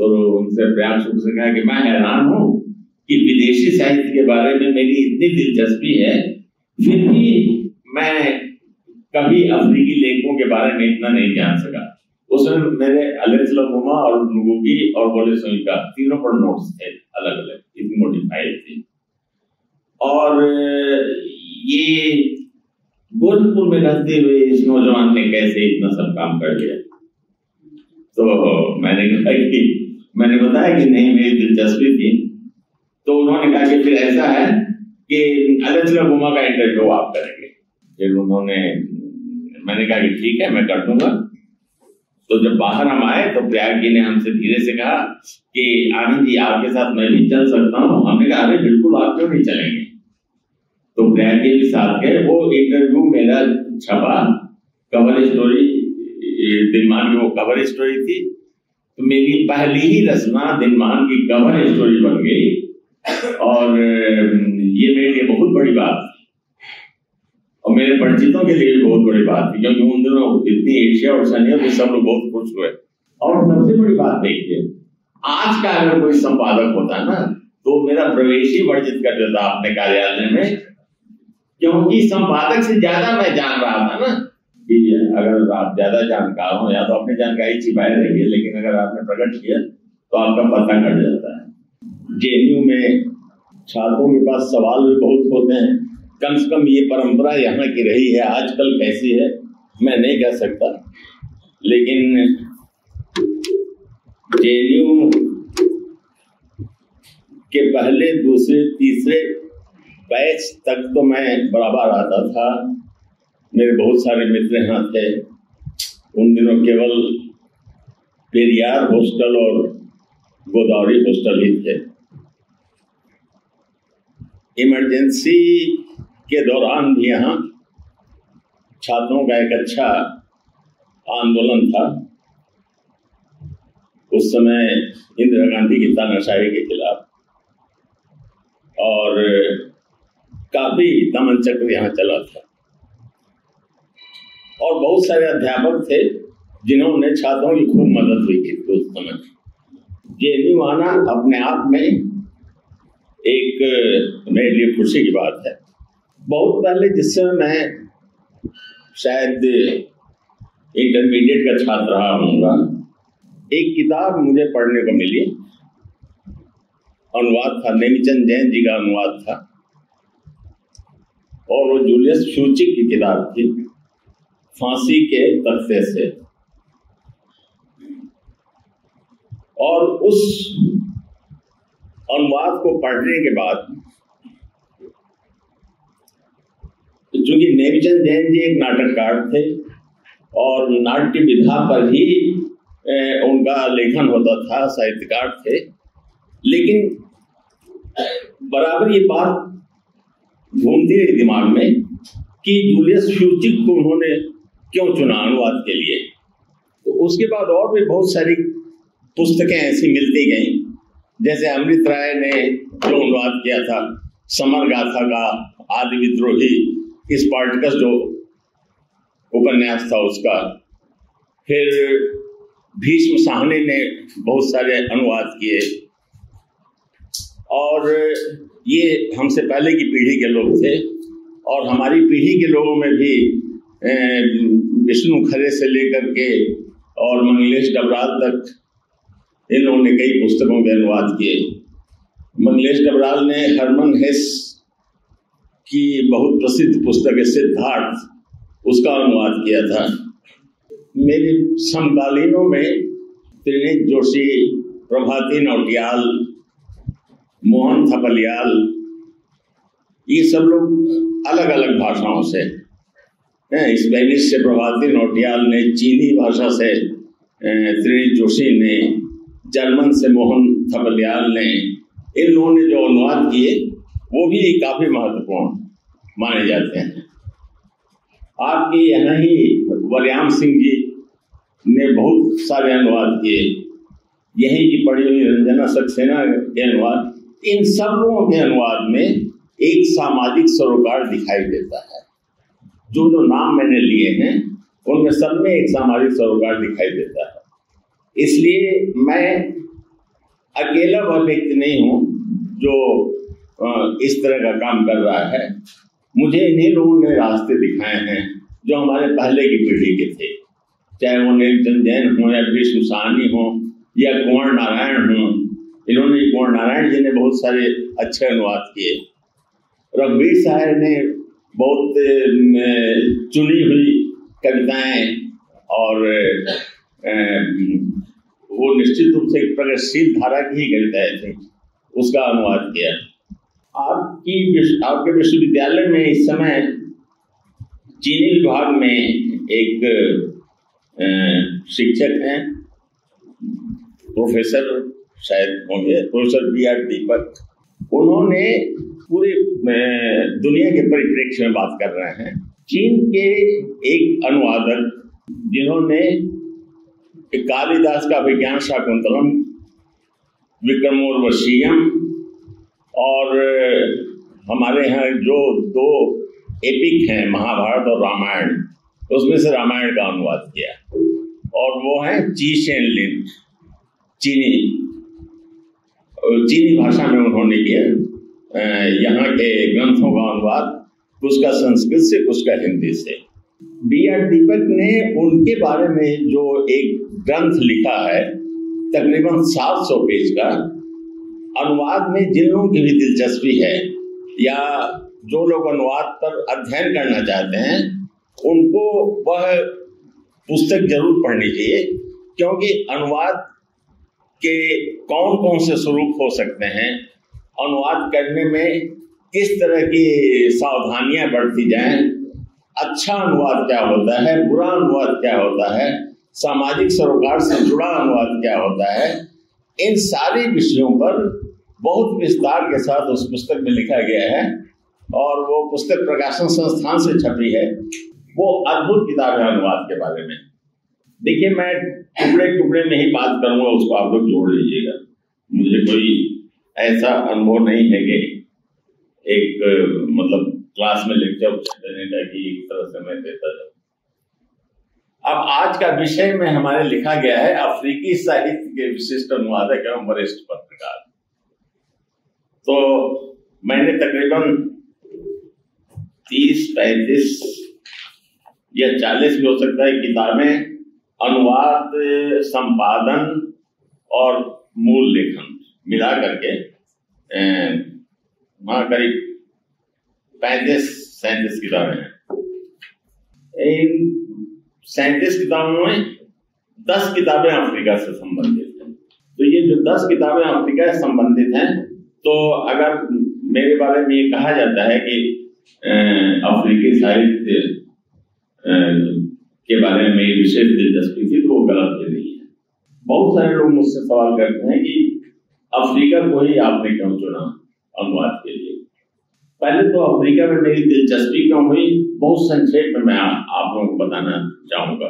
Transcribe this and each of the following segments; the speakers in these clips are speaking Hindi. तो उनसे प्रयाग शुक्ल से कहा कि मैं हैरान हूँ कि विदेशी साहित्य के बारे में मेरी इतनी दिलचस्पी है, फिर भी मैं कभी अफ्रीकी लेखकों के बारे में इतना नहीं जान सका। उसमें मेरे एलेक्स ला गुमा और नुगुकी और वोले सोयिंका तीनों पर नोट्स थे अलग अलग, इतनी मोटी फाइल थी। और ये गोरखपुर में रहते हुए इस नौजवान ने कैसे इतना सब काम कर लिया? तो मैंने बताया कि नहीं मेरी दिलचस्पी थी। तो उन्होंने कहा कि फिर ऐसा है कि एलेक्स ला गुमा का इंटरव्यू आप करेंगे। फिर मैंने कहा कि ठीक है मैं कर दूंगा। तो जब बाहर हम आए तो प्रयाग जी ने हमसे धीरे से कहा कि आनंद जी आपके साथ मैं भी चल सकता हूँ। हमने कहा अरे बिल्कुल आप क्यों नहीं चलेंगे। तो प्रयाग जी भी साथ गए। वो इंटरव्यू मेरा छपा, कवर स्टोरी दिनमान की वो कवर स्टोरी थी। तो मेरी पहली ही रचना दिनमान की कवर स्टोरी बन गई और ये मेरे लिए बहुत बड़ी बात थी और मेरे परिचितों के लिए भी बहुत बड़ी बात थी, क्योंकि उन दिनों इतनी ईर्ष्या और सनियत तो सब लोग बहुत खुश हुए। और सबसे बड़ी बात देखिए, आज का अगर कोई संपादक होता ना तो मेरा प्रवेश ही वर्जित कर देता अपने कार्यालय में, क्योंकि संपादक से ज्यादा मैं जान रहा था ना कि अगर आप ज्यादा जानकार हो या तो अपनी जानकारी छिपाए रखिए, लेकिन अगर आपने प्रकट किया तो आपका पता कट जाता है। जेएनयू में छात्रों के पास सवाल भी बहुत होते हैं, कम से कम ये परंपरा यहाँ की रही है। आजकल कैसी है मैं नहीं कह सकता, लेकिन जेएनयू के पहले दूसरे तीसरे बैच तक तो मैं बराबर आता था। मेरे बहुत सारे मित्र यहाँ थे। उन दिनों केवल पेरियार हॉस्टल और गोदावरी हॉस्टल ही थे। इमरजेंसी के दौरान भी यहाँ छात्रों का एक अच्छा आंदोलन था। उस समय इंदिरा गांधी की तानाशाही के खिलाफ और काफी दमन चक्र यहाँ चला था और बहुत सारे अध्यापक थे जिन्होंने छात्रों की खूब मदद हुई थी। उस समय जेएनयू आना अपने आप में एक मेरे लिए खुशी की बात है। बहुत पहले जिस समय मैं शायद इंटरमीडिएट का छात्र रहा हूँगा, एक किताब मुझे पढ़ने को मिली। अनुवाद था, नेमीचंद जैन जी का अनुवाद था और वो जूलियस फूचीक की किताब थी, फांसी के तख्ते से। और उस अनुवाद को पढ़ने के बाद, चूंकि नेमीचंद जैन जी एक नाटककार थे और नाट्य विधा पर ही उनका लेखन होता था, साहित्यकार थे, लेकिन बराबर ये बात घूमती रही दिमाग में कि जूलियस फूचीक को उन्होंने क्यों चुना अनुवाद के लिए। तो उसके बाद और भी बहुत सारी पुस्तकें ऐसी मिलती गईं, जैसे अमृत राय ने जो अनुवाद किया था समर गाथा का, आदि विद्रोही स्पार्टकस जो उपन्यास था उसका, फिर भीष्म साहनी ने बहुत सारे अनुवाद किए। और ये हमसे पहले की पीढ़ी के लोग थे और हमारी पीढ़ी के लोगों में भी विष्णु खरे से लेकर के और मंगलेश डबराल तक इन लोगों ने कई पुस्तकों के अनुवाद किए। मंगलेश डबराल ने हरमन हेस की बहुत प्रसिद्ध पुस्तक है सिद्धार्थ, उसका अनुवाद किया था। मेरे समकालीनों में त्रिनेत जोशी, प्रभाती नौटियाल, मोहन थपलियाल, ये सब लोग अलग अलग भाषाओं से हैं। स्पेनिश से प्रभाती नौटियाल ने, चीनी भाषा से त्रिनेत जोशी ने, जर्मन से मोहन थपलियाल ने, इन लोगों ने जो अनुवाद किए वो भी काफी महत्वपूर्ण माने जाते हैं। आपके यहाँ ही वरियाम सिंह जी ने बहुत सारे अनुवाद किए, यहीं की पढ़ी हुई रंजना सक्सेना के अनुवाद। इन सब लोगों के अनुवाद में एक सामाजिक सरोकार दिखाई देता है। जो जो नाम मैंने लिए हैं उनमें सब में एक सामाजिक सरोकार दिखाई देता है। इसलिए मैं अकेला वह व्यक्ति नहीं हूँ जो इस तरह का काम कर रहा है। मुझे इन्हीं लोगों ने रास्ते दिखाए हैं जो हमारे पहले की पीढ़ी के थे, चाहे वो नेमचंद जैन हों या विष्णु साहनी हों या कुंवर नारायण हों। इन्होंने कुंवर नारायण जी ने बहुत सारे अच्छे अनुवाद किए। रघुवीर साहा ने बहुत चुनी हुई कविताएं और वो निश्चित रूप से प्रगतिशील धारा की ही कविताएं थी, उसका अनुवाद किया। आपके विश्वविद्यालय में इस समय चीनी विभाग में एक शिक्षक हैं, प्रोफेसर शायद होंगे, प्रोफेसर बी.आर. दीपक। उन्होंने पूरे दुनिया के परिप्रेक्ष्य में बात कर रहे हैं। चीन के एक अनुवादक जिन्होंने कालिदास का विज्ञान शाकुंतलम, विक्रमोर्वशीयम और हमारे यहाँ जो दो एपिक हैं महाभारत और रामायण, उसमें से रामायण का अनुवाद किया, और वो हैं ची शेन लिन, चीनी भाषा में उन्होंने किया यहाँ के ग्रंथों का अनुवाद, कुछ का संस्कृत से कुछ का हिंदी से। बी आर दीपक ने उनके बारे में जो एक ग्रंथ लिखा है तकरीबन 700 पेज का, अनुवाद में जिन लोगों की भी दिलचस्पी है या जो लोग अनुवाद पर अध्ययन करना चाहते हैं उनको वह पुस्तक जरूर पढ़नी चाहिए, क्योंकि अनुवाद के कौन कौन से स्वरूप हो सकते हैं, अनुवाद करने में किस तरह की सावधानियां बरती जाएं, अच्छा अनुवाद क्या होता है, बुरा अनुवाद क्या होता है, सामाजिक सरोकार से जुड़ा अनुवाद क्या होता है, इन सारे विषयों पर बहुत विस्तार के साथ उस पुस्तक में लिखा गया है और वो पुस्तक प्रकाशन संस्थान से छपी है। वो अद्भुत किताब है अनुवाद के बारे में। देखिए, मैं टुकड़े टुकड़े में ही बात करूंगा, उसको आप लोग जोड़ लीजिएगा। मुझे कोई ऐसा अनुभव नहीं है कि एक मतलब क्लास में लेक्चर देने का कि एक तरह से मैं देता था। अब आज का विषय में हमारे लिखा गया है अफ्रीकी साहित्य के विशिष्ट अनुवादक एवं वरिष्ठ पत्रकार। तो मैंने तकरीबन 30, 35 या 40 भी हो सकता है किताबें अनुवाद, संपादन और मूल लेखन मिला करके करीब 35-37 किताबें हैं। इन 37 किताबों में 10 किताबें अफ्रीका से संबंधित हैं। तो ये जो 10 किताबें अफ्रीका से संबंधित हैं, तो अगर मेरे बारे में ये कहा जाता है कि अफ्रीकी साहित्य के बारे में मेरी विशेष दिलचस्पी थी, तो वो गलत भी नहीं है। बहुत सारे लोग मुझसे सवाल करते हैं कि अफ्रीका को ही आपने क्यों चुना अनुवाद के लिए। पहले तो अफ्रीका में मेरी दिलचस्पी क्यों हुई, बहुत संक्षेप में मैं आप लोगों को बताना चाहूँगा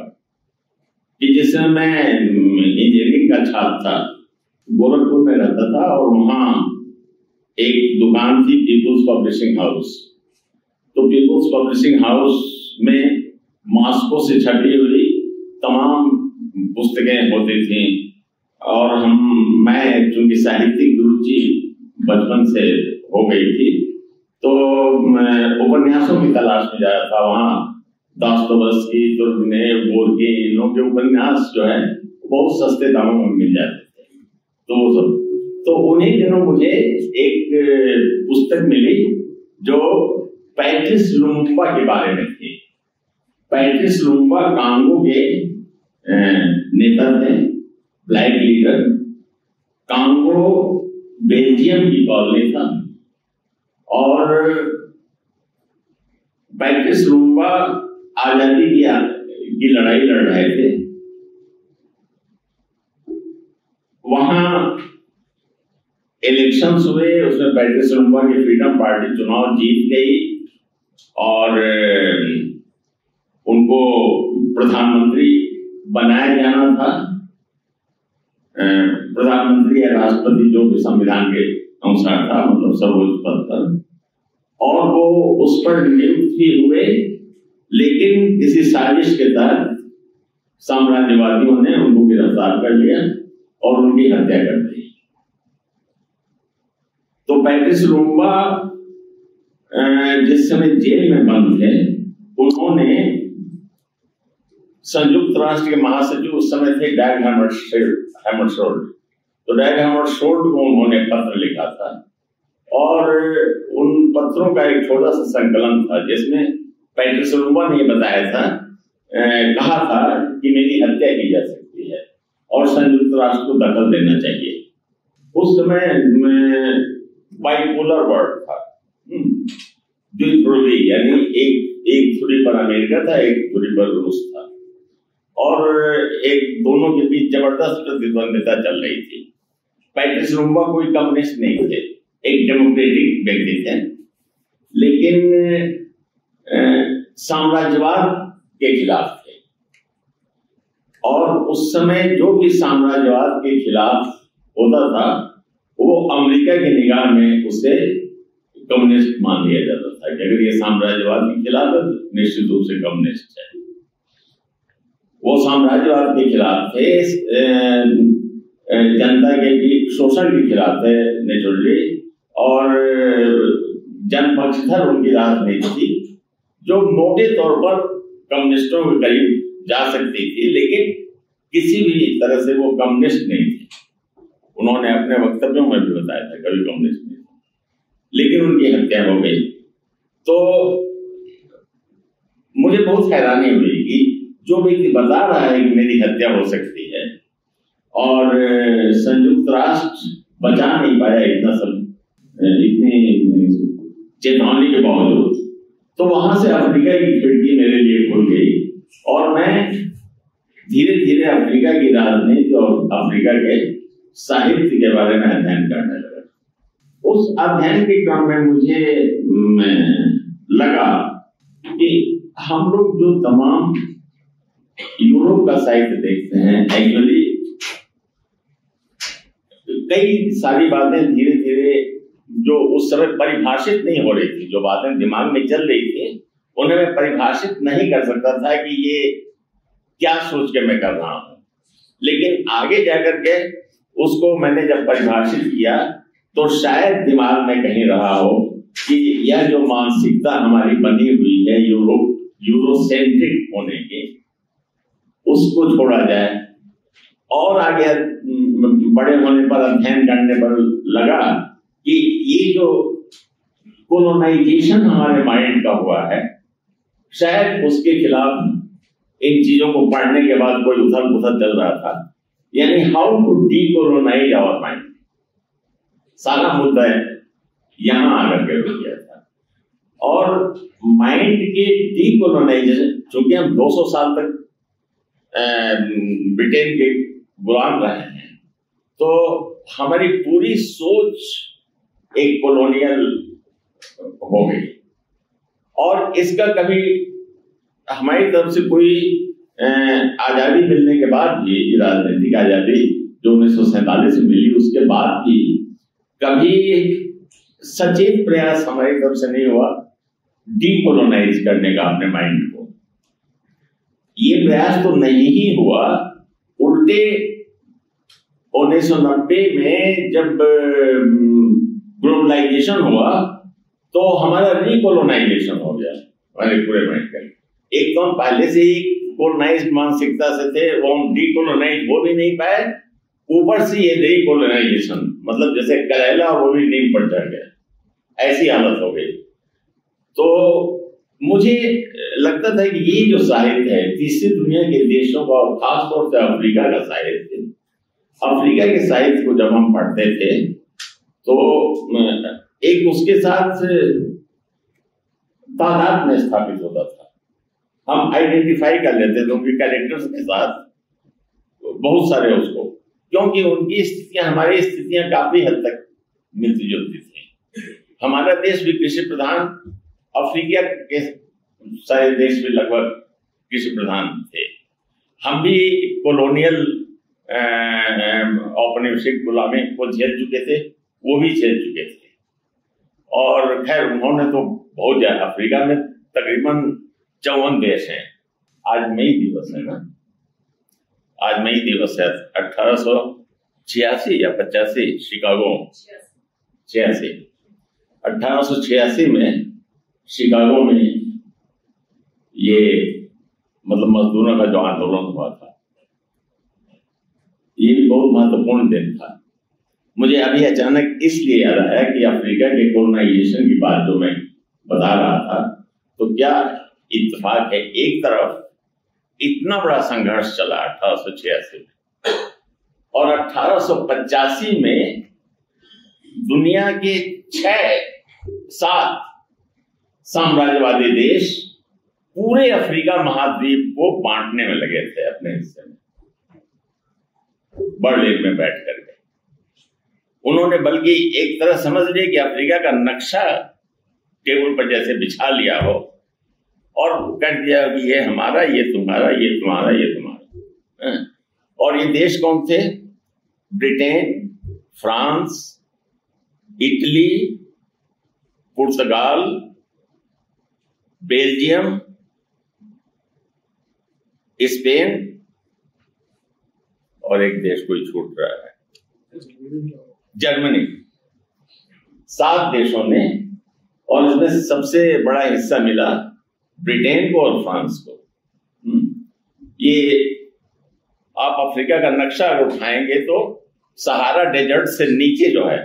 कि जिस समय मैं इंजीनियरिंग का छात्र था, गोरखपुर में रहता था और वहाँ एक दुकान थी पीपुल्स पब्लिशिंग हाउस। तो पीपुल्स पब्लिशिंग हाउस में मॉस्को से छपी हुई तमाम पुस्तकें होती थी और मैं चूंकि साहित्यिक रुचि बचपन से हो गई थी, तो मैं उपन्यासों की तलाश में जाया था। वहाँ दोस्तोवस्की, तुर्गेनेव, गोर्की, इन लोगों के उपन्यास जो है बहुत सस्ते दामों में मिल जाते थे। तो वो सब, तो उन्हीं दिनों मुझे एक पुस्तक मिली जो पैट्रिस लुमुम्बा के बारे में थी। पैट्रिस लुम्बा कांगो के नेता थे, ब्लैक लीडर। कांगो बेल्जियम की कॉलोनी था और पैट्रिस लुम्बा आजादी की लड़ाई लड़ रहे थे। वहां इलेक्शंस हुए, उसमें पैट्रिस लुम्बा की फ्रीडम पार्टी चुनाव जीत गई और उनको प्रधानमंत्री बनाया जाना था, प्रधानमंत्री या राष्ट्रपति जो भी संविधान के अनुसार था, मतलब सर्वोच्च पद पर। और वो उस पर नियुक्त भी हुए, लेकिन किसी साजिश के तहत साम्राज्यवादियों ने उनको गिरफ्तार कर लिया और उनकी हत्या कर दी। तो पैट्रिस लुमुम्बा जिस समय जेल में बंद थे, उन्होंने संयुक्त राष्ट्र के महासचिव उस समय थे डैग हैमर्शोल्ड, तो डैग हैमर्शोल्ड को उन्होंने पत्र लिखा था और उन पत्रों का एक छोटा सा संकलन था जिसमें पैट्रिस लुमुम्बा ने बताया था, कहा था कि मेरी हत्या की जा सकती है और संयुक्त राष्ट्र को दखल देना चाहिए। उस समय बाइपोलर वर्ड था, द्विध्रुवी, यानी एक धुरी पर अमेरिका था, एक धुरी पर रूस था और एक दोनों के बीच जबरदस्त प्रतिद्वंदिता चल रही थी। पैट्रिस लुमुम्बा कोई कम्युनिस्ट नहीं थे, एक डेमोक्रेटिक व्यक्ति थे, लेकिन साम्राज्यवाद के खिलाफ थे और उस समय जो भी साम्राज्यवाद के खिलाफ होता था वो अमेरिका की निगाह में उसे कम्युनिस्ट मान लिया जाता था कि अगर ये साम्राज्यवाद के खिलाफ है तो निश्चित रूप से कम्युनिस्ट है। वो साम्राज्यवाद के खिलाफ थे, जनता के बीच शोषण के खिलाफ थे नेचुरली, और जनपक्षधर उनकी राजनीति थी जो मोटे तौर पर कम्युनिस्टों के करीब जा सकती थी, लेकिन किसी भी तरह से वो कम्युनिस्ट नहीं थे। उन्होंने अपने वक्तव्यों में भी बताया था कभी कम्युनिस्ट नहीं, लेकिन उनकी हत्या हो गई। तो मुझे बहुत हैरानी हुई कि जो व्यक्ति बता रहा है कि मेरी हत्या हो सकती है और संयुक्त राष्ट्र बचा नहीं पाया इतना सब, इतनी चेतावनी के बावजूद, तो वहां से अफ्रीका की खिड़की मेरे लिए खुल गई और मैं धीरे धीरे अफ्रीका की राजनीति और अफ्रीका के साहित्य के बारे में अध्ययन करने लगा। उस अध्ययन के क्रम में मुझे लगा कि हम लोग जो तमाम यूरोप का साहित्य देखते हैं, एक्चुअली कई सारी बातें धीरे धीरे जो उस समय परिभाषित नहीं हो रही थी, जो बातें दिमाग में चल रही थी उन्हें मैं परिभाषित नहीं कर सकता था कि ये क्या सोच के मैं कर रहा हूं, लेकिन आगे जाकर के उसको मैंने जब परिभाषित किया तो शायद दिमाग में कहीं रहा हो कि यह जो मानसिकता हमारी बनी हुई है यूरोसेंट्रिक होने की, उसको छोड़ा जाए। और आगे बड़े होने पर अध्ययन करने पर लगा कि ये जो कोलोनाइजेशन हमारे माइंड का हुआ है, शायद उसके खिलाफ इन चीजों को पढ़ने के बाद कोई उथल पुथल चल रहा था, यानी how to decolonise our mind, सारा मुद्दा यहां आकर के रुक गया था। और माइंड के डीकोलोनाइजेशन, चूंकि हम 200 साल तक ब्रिटेन के गुलाम रहे हैं, तो हमारी पूरी सोच एक कॉलोनियल हो गई और इसका कभी हमारी तरफ से कोई आजादी मिलने के बाद भी, राजनीतिक आजादी जो 1947 में मिली उसके बाद भी कभी सचेत प्रयास हमारी तरफ से नहीं हुआ डीकोलोनाइज करने का अपने माइंड को। ये प्रयास तो नहीं ही हुआ, उल्टे 1990 में जब ग्लोबलाइजेशन हुआ तो हमारा रिकोलोनाइजेशन हो गया हमारे पूरे माइंड का। एक तो पहले से ही कोलोनाइज मानसिकता से थे, वो हम डीकोलोनाइज हो भी नहीं पाए, ऊपर से ये डीकोलोनाइजेशन, मतलब जैसे करेला और वो भी नीम पर चढ़ गया, ऐसी हालत हो गई। तो मुझे लगता था कि ये जो साहित्य है तीसरी दुनिया के देशों का और खासतौर से अफ्रीका का साहित्य, अफ्रीका के साहित्य को जब हम पढ़ते थे तो एक उसके साथ तादाद में स्थापित होता था, हम आइडेंटिफाई कर लेते थे उनके कैरेक्टर्स के साथ बहुत सारे उसको, क्योंकि उनकी स्थितियां हमारी स्थितियां काफी हद तक मिलती जुलती थी। हमारा देश भी कृषि प्रधान, अफ्रीका के सारे देश भी लगभग कृषि प्रधान थे, हम भी कॉलोनियल औपनिवेशिक गुलामी को झेल चुके थे, वो भी झेल चुके थे। और खैर उन्होंने तो बहुत ज्यादा, अफ्रीका में तकरीबन 54 देश हैं। आज मई दिवस है ना, आज मई दिवस है। 1886 या 85 शिकागो छियासी 1886 में शिकागो में ये मतलब मजदूरों का जो आंदोलन हुआ था, ये भी बहुत महत्वपूर्ण दिन था। मुझे अभी अचानक इसलिए याद आया कि अफ्रीका के कोलोनाइजेशन की बात जो मैं बता रहा था, तो क्या इत्तेफाक है, एक तरफ इतना बड़ा संघर्ष चला 1886 में और 1885 में दुनिया के 6-7 साम्राज्यवादी देश पूरे अफ्रीका महाद्वीप को बांटने में लगे थे अपने हिस्से में, बर्लिन में बैठ कर गए। उन्होंने बल्कि एक तरह समझ लिया कि अफ्रीका का नक्शा टेबल पर जैसे बिछा लिया हो और कह दिया कि ये हमारा, ये तुम्हारा, ये तुम्हारा, ये तुम्हारा। और ये देश कौन थे? ब्रिटेन, फ्रांस, इटली, पुर्तगाल, बेल्जियम, स्पेन और एक देश कोई छूट रहा है, जर्मनी। 7 देशों ने, और इसमें सबसे बड़ा हिस्सा मिला ब्रिटेन को और फ्रांस को। ये आप अफ्रीका का नक्शा अगर उठाएंगे तो सहारा डेजर्ट से नीचे जो है,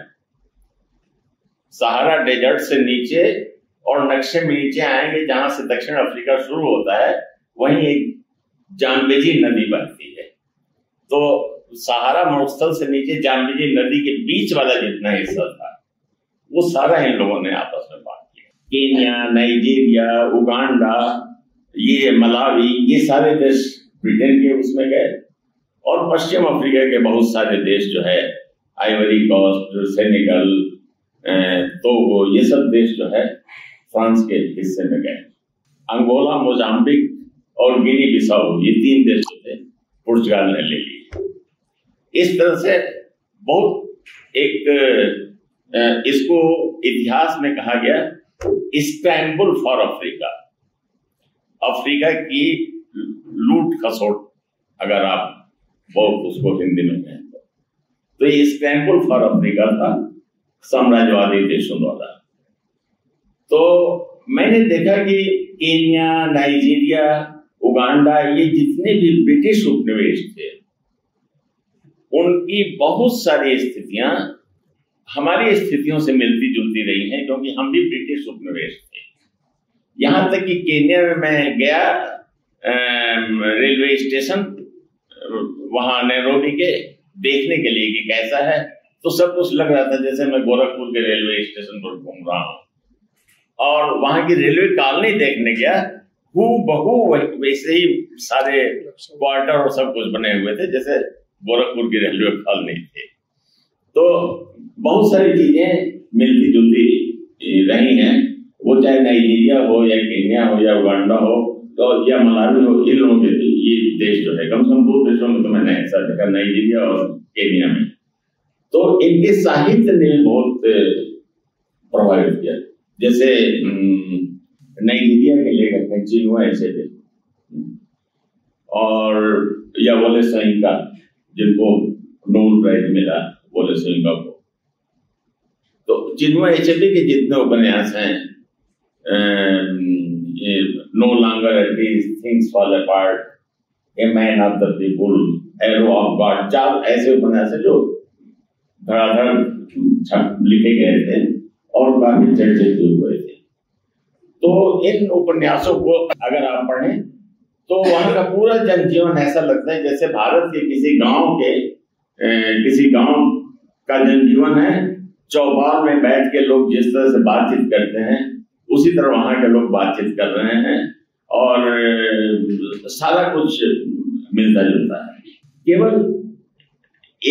सहारा डेजर्ट से नीचे और नक्शे में नीचे आएंगे जहां से दक्षिण अफ्रीका शुरू होता है, वहीं एक जाम्बेजी नदी बहती है। तो सहारा मरुस्थल से नीचे जाम्बेजी नदी के बीच वाला जितना हिस्सा था वो सारा इन लोगों ने आपस में बांट लिया। केन्या, नाइजीरिया, उगांडा, ये मलावी, ये सारे देश ब्रिटेन के उसमें गए। और पश्चिम अफ्रीका के बहुत सारे देश जो है, आइवरी कोस्ट, सेनेगल, टोगो, ये सब देश जो है फ्रांस के हिस्से में गए। अंगोला, मोजाम्बिक और गिनी बिसाऊ, ये 3 देश थे, पुर्तगाल ने ले लिए। इस तरह से बहुत एक, इसको इतिहास में कहा गया इस्तांबुल फॉर अफ्रीका। अफ्रीका की लूट खसोट, अगर आप बहुत उसको हिंदी में कहें तो ये इस्तांबुल फॉर अफ्रीका था साम्राज्यवादी देशों द्वारा। तो मैंने देखा कि केन्या, नाइजीरिया, उगांडा, ये जितने भी ब्रिटिश उपनिवेश थे उनकी बहुत सारी स्थितियां हमारी स्थितियों से मिलती जुलती रही हैं, क्योंकि हम भी ब्रिटिश उपनिवेश थे। यहां तक कि केन्या में मैं गया, रेलवे स्टेशन वहां नैरोबी के देखने के लिए कि कैसा है, तो सब कुछ लग रहा था जैसे मैं गोरखपुर के रेलवे स्टेशन पर घूम रहा हूँ। और वहां की रेलवे कॉलोनी देखने गया, हूबहू वैसे ही सारे क्वार्टर और सब कुछ बने हुए थे जैसे गोरखपुर की रेलवे कॉलोनी थी। तो बहुत सारी चीजें मिलती जुलती रही हैं, वो चाहे नाइजीरिया हो या केन्या हो या उगांडा हो तो या मलावी हो, इन लोगों के ये देश जो है, कम से कम 2 देशों में तो मैंने ऐसा देखा, नाइजीरिया और केन्या में। तो इनके साहित्य ने बहुत प्रभावित किया। जैसे नाइजीरिया के लेखक हैं चिनुआ एचेबे और या वोले सोयिंका, जिनको नोबेल प्राइज मिला, वोले सोयिंका को। तो चिनुआ एचेबे के जितने उपन्यास हैं, no longer it is, things fall apart, a man of the people, arrow of god, 4 ऐसे उपन्यास हैं जो धड़ाधड़ लिखे गए थे और काफी चर्चित हुए थे। तो इन उपन्यासों को अगर आप पढ़ें तो वहां का पूरा जनजीवन ऐसा लगता है जैसे भारत के किसी गांव का जनजीवन है। चौपाल में बैठ के लोग जिस तरह से बातचीत करते हैं उसी तरह वहां के लोग बातचीत कर रहे हैं और सारा कुछ मिलता जुलता है। केवल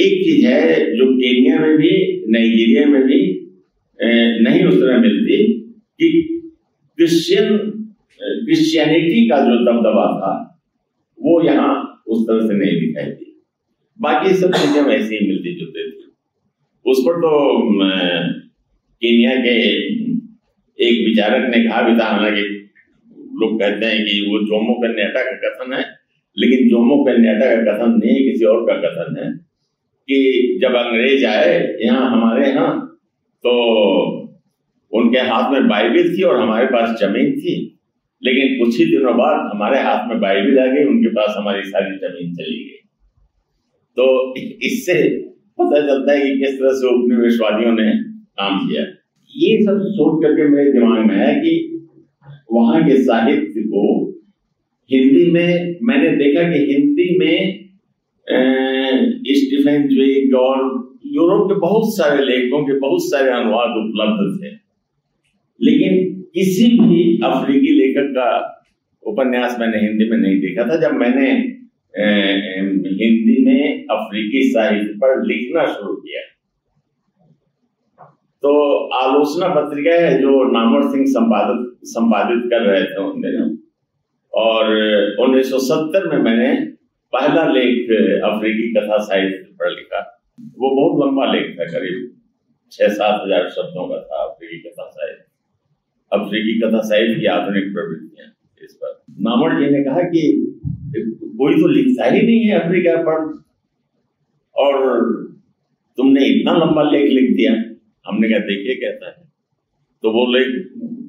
एक चीज है जो केन्या में भी, नाइजीरिया में भी नहीं उस तरह मिलती कि क्रिश्चियनिटी का जो दबदबा था वो यहाँ उस तरह से नहीं दिखाई दी। बाकी सब चीजें वैसे ही मिलती जुलती थी। उस पर तो केन्या के एक विचारक ने कहा भी था, हालांकि लोग कहते हैं कि वो जोमो केन्याटा का कथन है, लेकिन जोमो केन्याटा का कथन नहीं, किसी और का कथन है कि जब अंग्रेज आए यहाँ, हमारे यहाँ तो उनके हाथ में बाइबिल थी और हमारे पास जमीन थी, लेकिन कुछ ही दिनों बाद हमारे हाथ में बाइबिल आ गई, उनके पास हमारी सारी जमीन चली गई। तो इससे पता चलता है कि किस तरह से उपनिवेशवादियों ने काम किया। ये सब सोच करके मेरे दिमाग में है कि वहां के साहित्य को हिंदी में मैंने देखा कि हिंदी में स्टीफन ज्वेग और यूरोप के बहुत सारे लेखकों के बहुत सारे अनुवाद उपलब्ध थे, लेकिन किसी भी अफ्रीकी लेखक का उपन्यास मैंने हिंदी में नहीं देखा था। जब मैंने हिंदी में अफ्रीकी साहित्य पर लिखना शुरू किया तो आलोचना पत्रिका है जो नामवर सिंह संपादित कर रहे थे उन दिनों, और 1970 में मैंने पहला लेख अफ्रीकी कथा साहित्य पर लिखा। वो बहुत लंबा लेख था, करीब 6-7 हजार शब्दों का था अफ्रीकी कथा साहित्य, अफ्रीकी कथा साहित्य की आधुनिक प्रवृत्तियां। इस पर नामवर जी ने कहा कि कोई तो लिखता ही नहीं है अफ्रीका पर, और तुमने इतना लंबा लेख लिख दिया। हमने कहा देखिए कहता है, तो वो लेख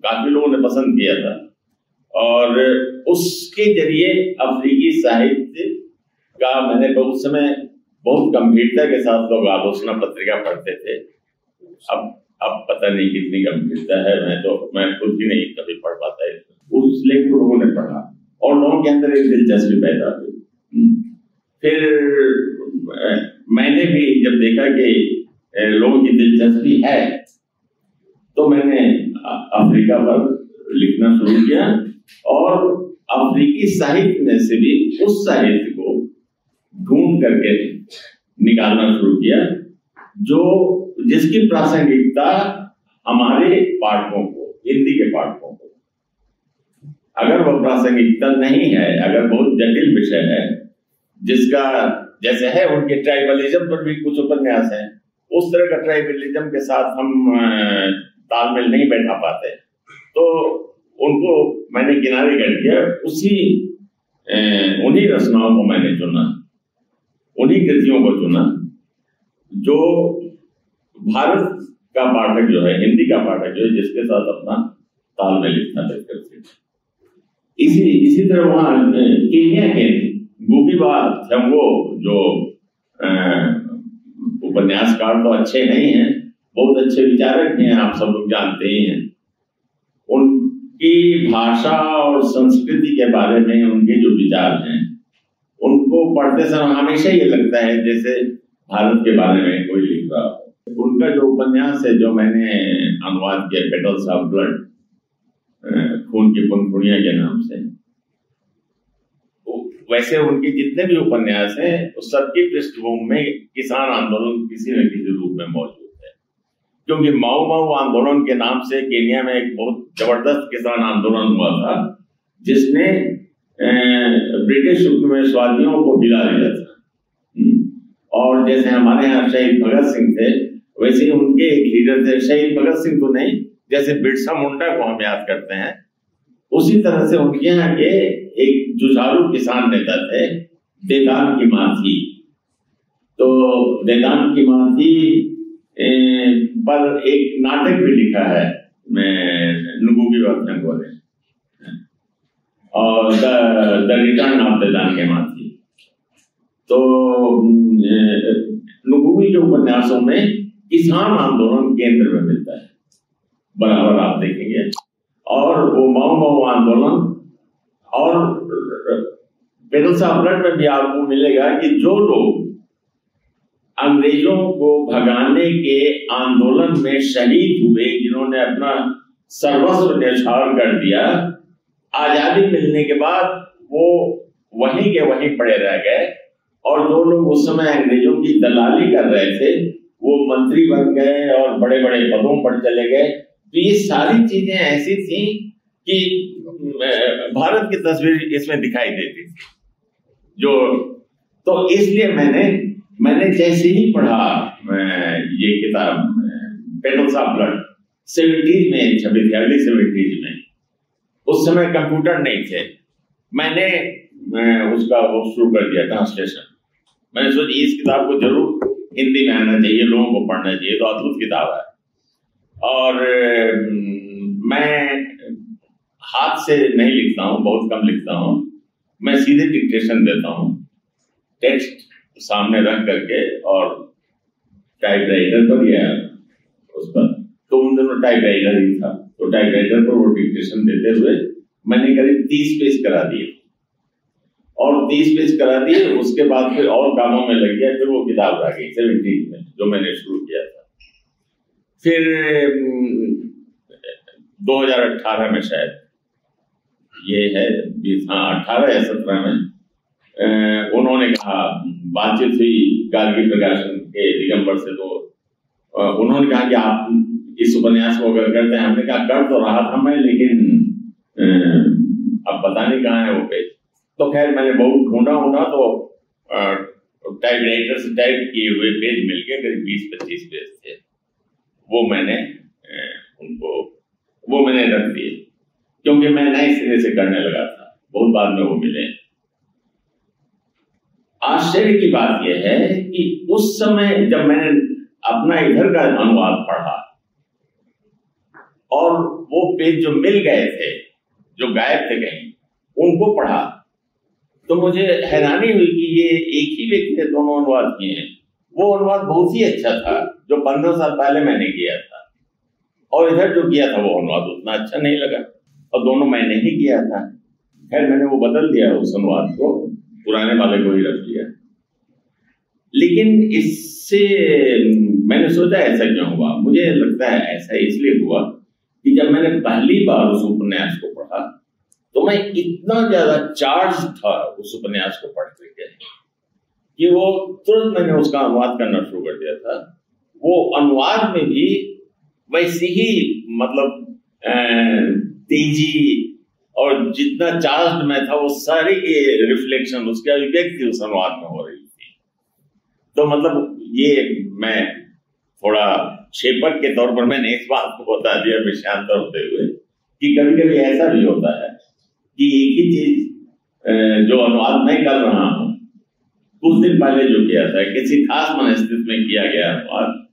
काफी लोगों ने पसंद किया था और उसके जरिए अफ्रीकी साहित्य का मैंने उस समय बहुत गंभीरता के साथ लोग आलोचना पत्रिका पढ़ते थे। अब पता नहीं कितनी गंभीरता है, मैं खुद ही नहीं कभी पढ़ पाता। उस लेख को लोगों ने पढ़ा और लोगों के अंदर एक दिलचस्पी पैदा हुई। फिर मैंने भी जब देखा कि लोगों की दिलचस्पी है तो मैंने अफ्रीका पर लिखना शुरू किया, और अफ्रीकी साहित्य में से भी उस साहित्य को ढूंढ करके निकालना शुरू किया जो जिसकी प्रासंगिकता हमारे पाठकों को, हिंदी के पाठकों को, अगर वो प्रासंगिकता नहीं है, अगर बहुत जटिल विषय है जिसका, जैसे है उनके ट्राइबलिज्म पर भी कुछ उपन्यास है, उस तरह का ट्राइबलिज्म के साथ हम तालमेल नहीं बैठा पाते, तो उनको मैंने किनारे कर दिया। उन्हीं रचनाओं को मैंने चुना, उन्हीं कृतियों को चुना जो भारत का पाठक जो है, हिंदी का पाठक जो है, जिसके साथ अपना तालमेल स्थापित कर सके। इसी तरह वहां केन्या के गुबीबा थेंगो जो उपन्यासकार तो अच्छे नहीं हैं, बहुत अच्छे विचारक हैं, आप सब लोग जानते ही हैं। उनकी भाषा और संस्कृति के बारे में उनके जो विचार हैं उनको पढ़ते समय हमेशा ये लगता है जैसे भारत के बारे में कोई लिख रहा हो। उनका जो उपन्यास है जो मैंने अनुवाद किया, पेटल्स ऑफ ब्लड, खून की पंखुड़ियां के नाम से, वैसे उनके जितने भी उपन्यास हैं उस सबकी पृष्ठभूमि में किसान आंदोलन किसी न किसी रूप में मौजूद है, क्योंकि माऊ माऊ आंदोलन के नाम से केन्या में एक बहुत जबरदस्त किसान आंदोलन हुआ था जिसने ब्रिटिश उपनिवेशवादियों को हिला दिया था। और जैसे हमारे यहाँ शहीद भगत सिंह थे, वैसे उनके एक लीडर थे, शहीद भगत सिंह तो नहीं, जैसे बिरसा मुंडा को हम याद करते हैं, उसी तरह से उनके यहाँ के एक जुझारू किसान नेता थे देदान किमाथी। तो देदान किमाथी पर एक नाटक भी लिखा है और the return of Dedan Kimathi. तो नुगुबी के उपन्यासों में किसान आंदोलन केंद्र में मिलता है बराबर, आप देखेंगे। और वो माओ माओ आंदोलन और पेटल्स ऑफ ब्लड में भी आपको मिलेगा कि जो लोग अंग्रेजों को भगाने के आंदोलन में शहीद हुए, जिन्होंने अपना सर्वस्व न्यौछावर कर दिया, आजादी मिलने के बाद वो वहीं के वहीं पड़े रह गए, और जो लोग उस समय अंग्रेजों की दलाली कर रहे थे वो मंत्री बन गए और बड़े बड़े पदों पर चले गए। तो ये सारी चीजें ऐसी थी कि भारत की तस्वीर इसमें दिखाई देती थी जो, तो इसलिए मैंने जैसे ही पढ़ा ये किताब पेटल्स ऑफ ब्लड 70s में छपी थी, अर्ली 70s में, उस समय कंप्यूटर नहीं थे, मैंने उसका वो शुरू कर दिया ट्रांसलेशन। मैंने सोचा इस किताब को जरूर हिंदी में आना चाहिए, लोगों को पढ़ना चाहिए, तो अद्भुत किताब है। और मैं हाथ से नहीं लिखता हूँ, बहुत कम लिखता हूँ, मैं सीधे डिक्टेशन देता हूँ, टेक्स्ट सामने रख करके और टाइप राइटर पर या उस पर, तो उन दिनों टाइप राइटर ही था, तो टाइप राइटर पर वो डिक्टेशन देते हुए मैंने करीब 30 पेज करा दिए और 30 पेज करा दिए। उसके बाद फिर और कामों में लग गया, फिर वो किताब आ गई 70 में जो मैंने शुरू किया था। फिर 2018 में शायद ये है 18 या 17 में उन्होंने कहा, बातचीत हुई गार्गी प्रकाशन के दिगंबर से, तो उन्होंने कहा कि आप इस उपन्यास को अगर करते हैं, हमने कहा कर तो रहा था मैं, लेकिन अब पता नहीं कहाँ है वो पेज। तो खैर मैंने बहुत ढूंढा तो टाइप राइटर से टाइप किए हुए पेज मिल गए, करीब 20-25 पेज थे, वो मैंने रख दिए क्योंकि मैं नए सिरे से करने लगा था, बहुत बाद में वो मिले। आश्चर्य की बात यह है कि उस समय जब मैंने अपना इधर का अनुवाद पढ़ा और वो पेज जो मिल गए थे जो गायब थे कहीं, उनको पढ़ा तो मुझे हैरानी हुई कि ये एक ही व्यक्ति ने दोनों अनुवाद किए हैं। वो अनुवाद बहुत ही अच्छा था जो 15 साल पहले मैंने किया था, और इधर जो किया था वो अनुवाद उतना अच्छा नहीं लगा, और दोनों मैंने ही किया था। खैर मैंने वो बदल दिया, उस अनुवाद को पुराने वाले को ही रख दिया। लेकिन इससे मैंने सोचा ऐसा क्यों हुआ, मुझे लगता है ऐसा इसलिए हुआ कि जब मैंने पहली बार उस उपन्यास को पढ़ा तो मैं इतना ज्यादा चार्ज था उस उपन्यास को पढ़ करके कि वो तुरंत मैंने उसका अनुवाद करना शुरू कर दिया था। वो अनुवाद में भी वैसी ही मतलब तेजी और जितना चार्ज में था वो सारी के रिफ्लेक्शन उसके अभिव्यक्ति उस अनुवाद में हो रही थी। तो मतलब ये मैं थोड़ा क्षेपक के तौर पर मैंने इस बात को बता दिया विषयांतर होते हुए कि कभी कभी ऐसा भी होता है कि एक ही चीज जो अनुवाद मैं कर रहा हूं, कुछ दिन पहले जो किया था किसी खास मनस्थिति में किया गया अनुवाद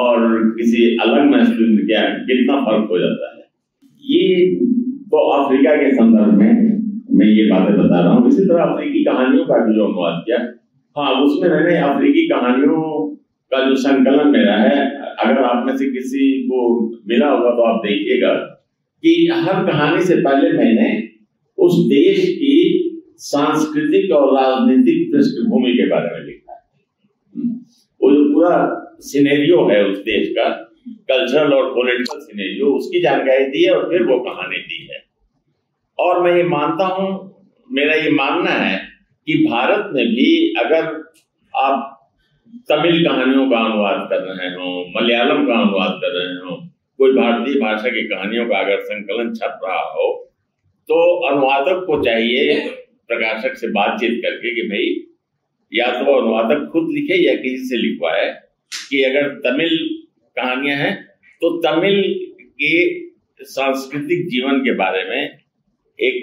और किसी अलग मनस्थिति में किया, कितना फर्क हो जाता है। ये तो अफ्रीका के संदर्भ में मैं ये बातें बता रहा हूँ। इसी तरह अफ्रीकी कहानियों का भी जो अनुवाद किया, हाँ उसमें मैंने अफ्रीकी कहानियों का जो संकलन मेरा है, अगर आप में से किसी को मिला होगा तो आप देखिएगा कि हर कहानी से पहले मैंने उस देश की सांस्कृतिक और राजनीतिक पृष्ठभूमि के बारे में लिखा है। वो जो पूरा सिनेरियो है उस देश का, कल्चरल और पॉलिटिकल सिनेरियो, उसकी जानकारी दी है और फिर वो कहानी दी है। और मैं ये मानता हूँ, मेरा ये मानना है कि भारत में भी अगर आप तमिल कहानियों का अनुवाद कर रहे हो, मलयालम का अनुवाद कर रहे हो, कोई भारतीय भाषा की कहानियों का अगर संकलन छप रहा हो, तो अनुवादक को चाहिए प्रकाशक से बातचीत करके कि भाई, या तो अनुवादक खुद लिखे या किसी से लिखवाए कि अगर तमिल कहानियां हैं तो तमिल के सांस्कृतिक जीवन के बारे में एक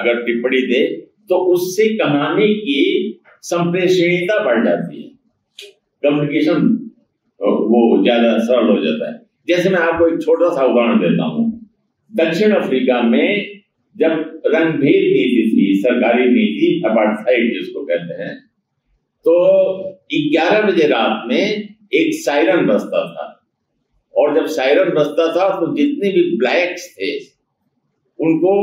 अगर टिप्पणी दे तो उससे कहानी की संप्रेषणीयता बढ़ जाती है, कम्युनिकेशन वो ज्यादा सरल हो जाता है। जैसे मैं आपको एक छोटा सा उदाहरण देता हूँ, दक्षिण अफ्रीका में जब रंगभेद नीति थी, सरकारी नीति, अपार्थाइड जिसको कहते हैं, तो 11 बजे रात में एक सायरन बजता था, और जब सायरन बजता था तो जितने भी ब्लैक्स थे उनको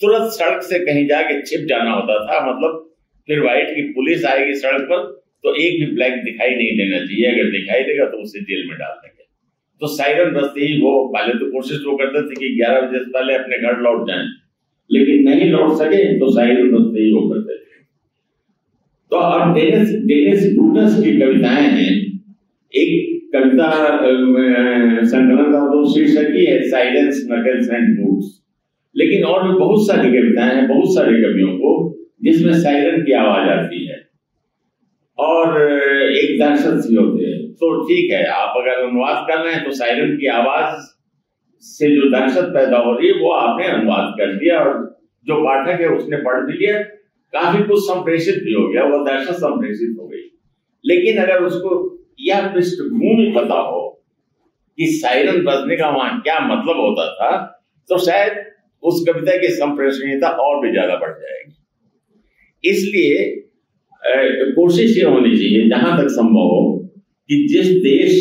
तुरंत सड़क से कहीं जाके छिप जाना होता था, मतलब फिर व्हाइट की पुलिस आएगी सड़क पर तो एक भी ब्लैक दिखाई नहीं देना चाहिए, अगर दिखाई देगा तो उसे जेल में डाल देंगे। तो सायरन बजते ही वो पहले तो कोशिश वो करते थे कि 11 बजे से पहले अपने घर लौट जाएं, लेकिन नहीं लौट सके तो सायरन बजते ही वो करते थे। तो अब डेनिस ब्रूटस की कविताएं हैं, एक कविता संकलन का तो शीर्षक ही है साइलेंस नकल्स एंड बूट्स, लेकिन और भी बहुत सारी कविताएं हैं बहुत सारे कवियों को जिसमें सायरन की आवाज आती है और एक दहशत सी होती है। तो ठीक है, आप अगर अनुवाद कर रहे हैं तो सायरन की आवाज से जो दहशत पैदा हो रही है वो आपने अनुवाद कर दिया और जो पाठक है उसने पढ़ भी लिया, काफी कुछ संप्रेषित भी हो गया, वो दहशत संप्रेषित हो गई। लेकिन अगर उसको यह पृष्ठभूमि पता हो कि सायरन बजने का वहां क्या मतलब होता था, तो शायद उस कविता की संप्रेषणीयता और भी ज्यादा बढ़ जाएगी। इसलिए कोशिश ये होनी चाहिए जहां तक संभव हो कि जिस देश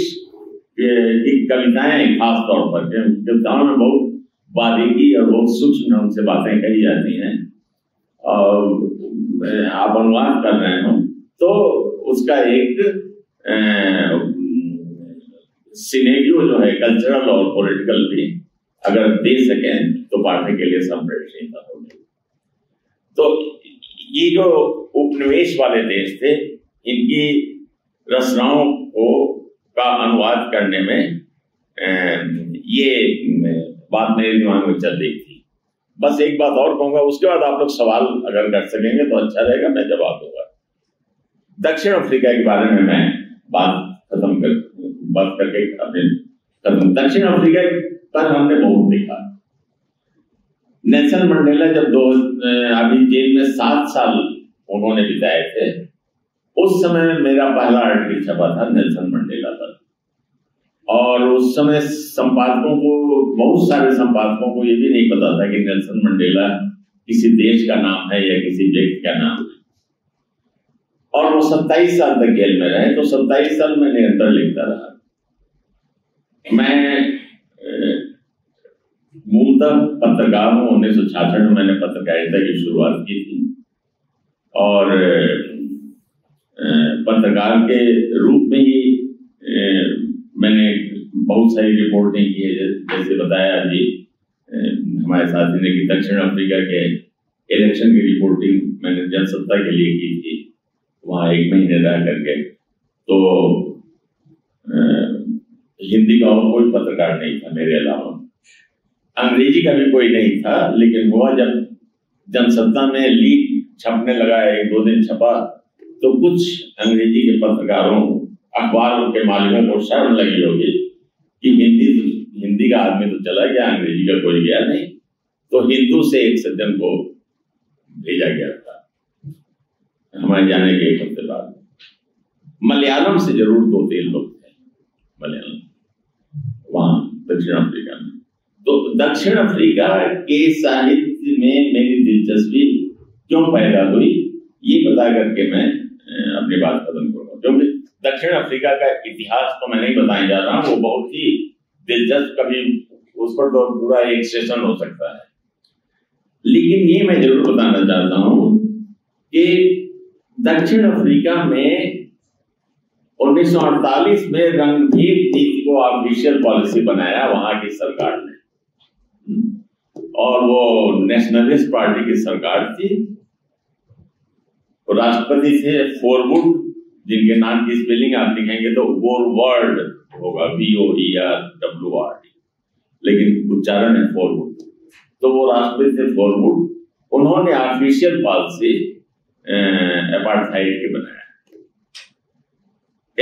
की कविताएं खासतौर पर कविताओं में बहुत बारीकी और बहुत सूक्ष्म ढंग से बातें कही जाती हैं और आप अनुवाद कर रहे हो तो उसका एक सिनेरियो जो है कल्चरल और पॉलिटिकल भी अगर दे सकें तो पाठक के लिए संप्रेषणीयता होगी। तो ये जो उपनिवेश वाले देश थे इनकी रचनाओं को का अनुवाद करने में ये बात मेरे दिमाग में चल रही थी। बस एक बात और कहूंगा, उसके बाद आप लोग सवाल अगर कर सकेंगे तो अच्छा रहेगा, मैं जवाब दूंगा। दक्षिण अफ्रीका के बारे में मैं बात करके दक्षिण अफ्रीका पर हमने बहुत देखा। नेल्सन मंडेला जब अभी जेल में 7 साल उन्होंने बिताए थे, उस समय मेरा पहला आर्टिकल छपा था नेल्सन मंडेला पर, और उस समय संपादकों को, बहुत सारे संपादकों को यह भी नहीं पता था कि नेल्सन मंडेला किसी देश का नाम है या किसी व्यक्ति का नाम है। और वो 27 साल तक जेल में रहे, तो 27 साल में निरंतर लिखता रहा। मैं मूलतः पत्रकार हूँ। 1966 में मैंने पत्रकारिता की शुरुआत की थी और पत्रकार के रूप में ही मैंने बहुत सारी रिपोर्टिंग की है। जैसे बताया अभी हमारे साथी ने कि दक्षिण अफ्रीका के इलेक्शन की रिपोर्टिंग मैंने जनसत्ता के लिए की थी, वहाँ 1 महीने रह करके। तो हिंदी का और कोई पत्रकार नहीं था मेरे अलावा, अंग्रेजी का भी कोई नहीं था। लेकिन हुआ जब जनसत्ता में लीक छपने लगा, 1-2 दिन छपा, तो कुछ अंग्रेजी के पत्रकारों, अखबारों के मालिकों को शर्म लगी होगी कि हिंदी का आदमी तो चला गया, अंग्रेजी का कोई गया नहीं। तो हिंदू से एक सज्जन को भेजा गया था हमारे जाने के 1 हफ्ते बाद। मलयालम से जरूर 2-3 लोग थे, मलयालम, वहां दक्षिण अफ्रीका में। तो दक्षिण अफ्रीका के साहित्य में मेरी दिलचस्पी क्यों पैदा हुई, ये बता करके मैं अपनी बात खत्म करूंगा, क्योंकि दक्षिण अफ्रीका का इतिहास तो मैं नहीं बताने जा रहा हूँ। वो बहुत ही दिलचस्प, कभी उस पर तो पूरा एक सेशन हो सकता है। लेकिन ये मैं जरूर बताना चाहता हूँ कि दक्षिण अफ्रीका में 1948 में रंगभेद नीति को ऑफिशियल पॉलिसी बनाया वहां की सरकार ने, और वो नेशनलिस्ट पार्टी की सरकार थी। राष्ट्रपति थे फोरवुड, जिनके नाम की स्पेलिंग आप लिखेंगे तो वोरवर्ड होगा, VOERWORD, लेकिन उच्चारण है फोरवुड। तो वो राष्ट्रपति थे फोरवुड, उन्होंने ऑफिशियल पॉलिसी एपार्थाइड की बनाया।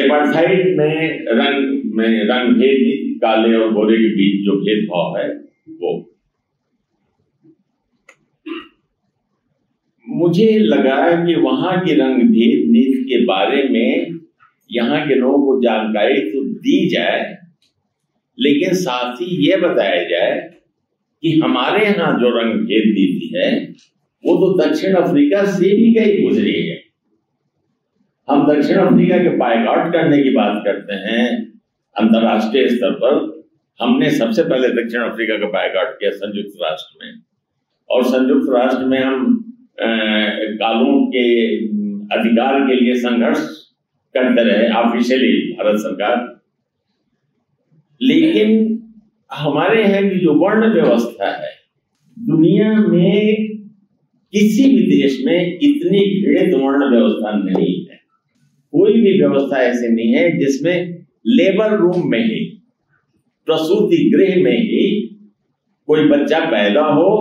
एपार्थाइड में रंगभेद, काले और गोरे के बीच जो भेदभाव है वो। मुझे लगा कि वहां की रंगभेद नीति के बारे में यहाँ के लोगों को जानकारी तो दी जाए, लेकिन साथ ही ये बताया जाए कि हमारे यहाँ जो रंगभेद नीति है वो तो दक्षिण अफ्रीका से भी कहीं गुजरी है। हम दक्षिण अफ्रीका के बायकॉट करने की बात करते हैं अंतर्राष्ट्रीय स्तर पर। हमने सबसे पहले दक्षिण अफ्रीका का बायकॉट किया संयुक्त राष्ट्र में, और संयुक्त राष्ट्र में हम कालों के अधिकार के लिए संघर्ष करते रहे ऑफिशियली भारत सरकार। लेकिन हमारे यहाँ की जो वर्ण व्यवस्था है, दुनिया में किसी भी देश में इतनी घृणित वर्ण व्यवस्था नहीं है। कोई भी व्यवस्था ऐसी नहीं है जिसमें लेबर रूम में ही, प्रसूति गृह में ही कोई बच्चा पैदा हो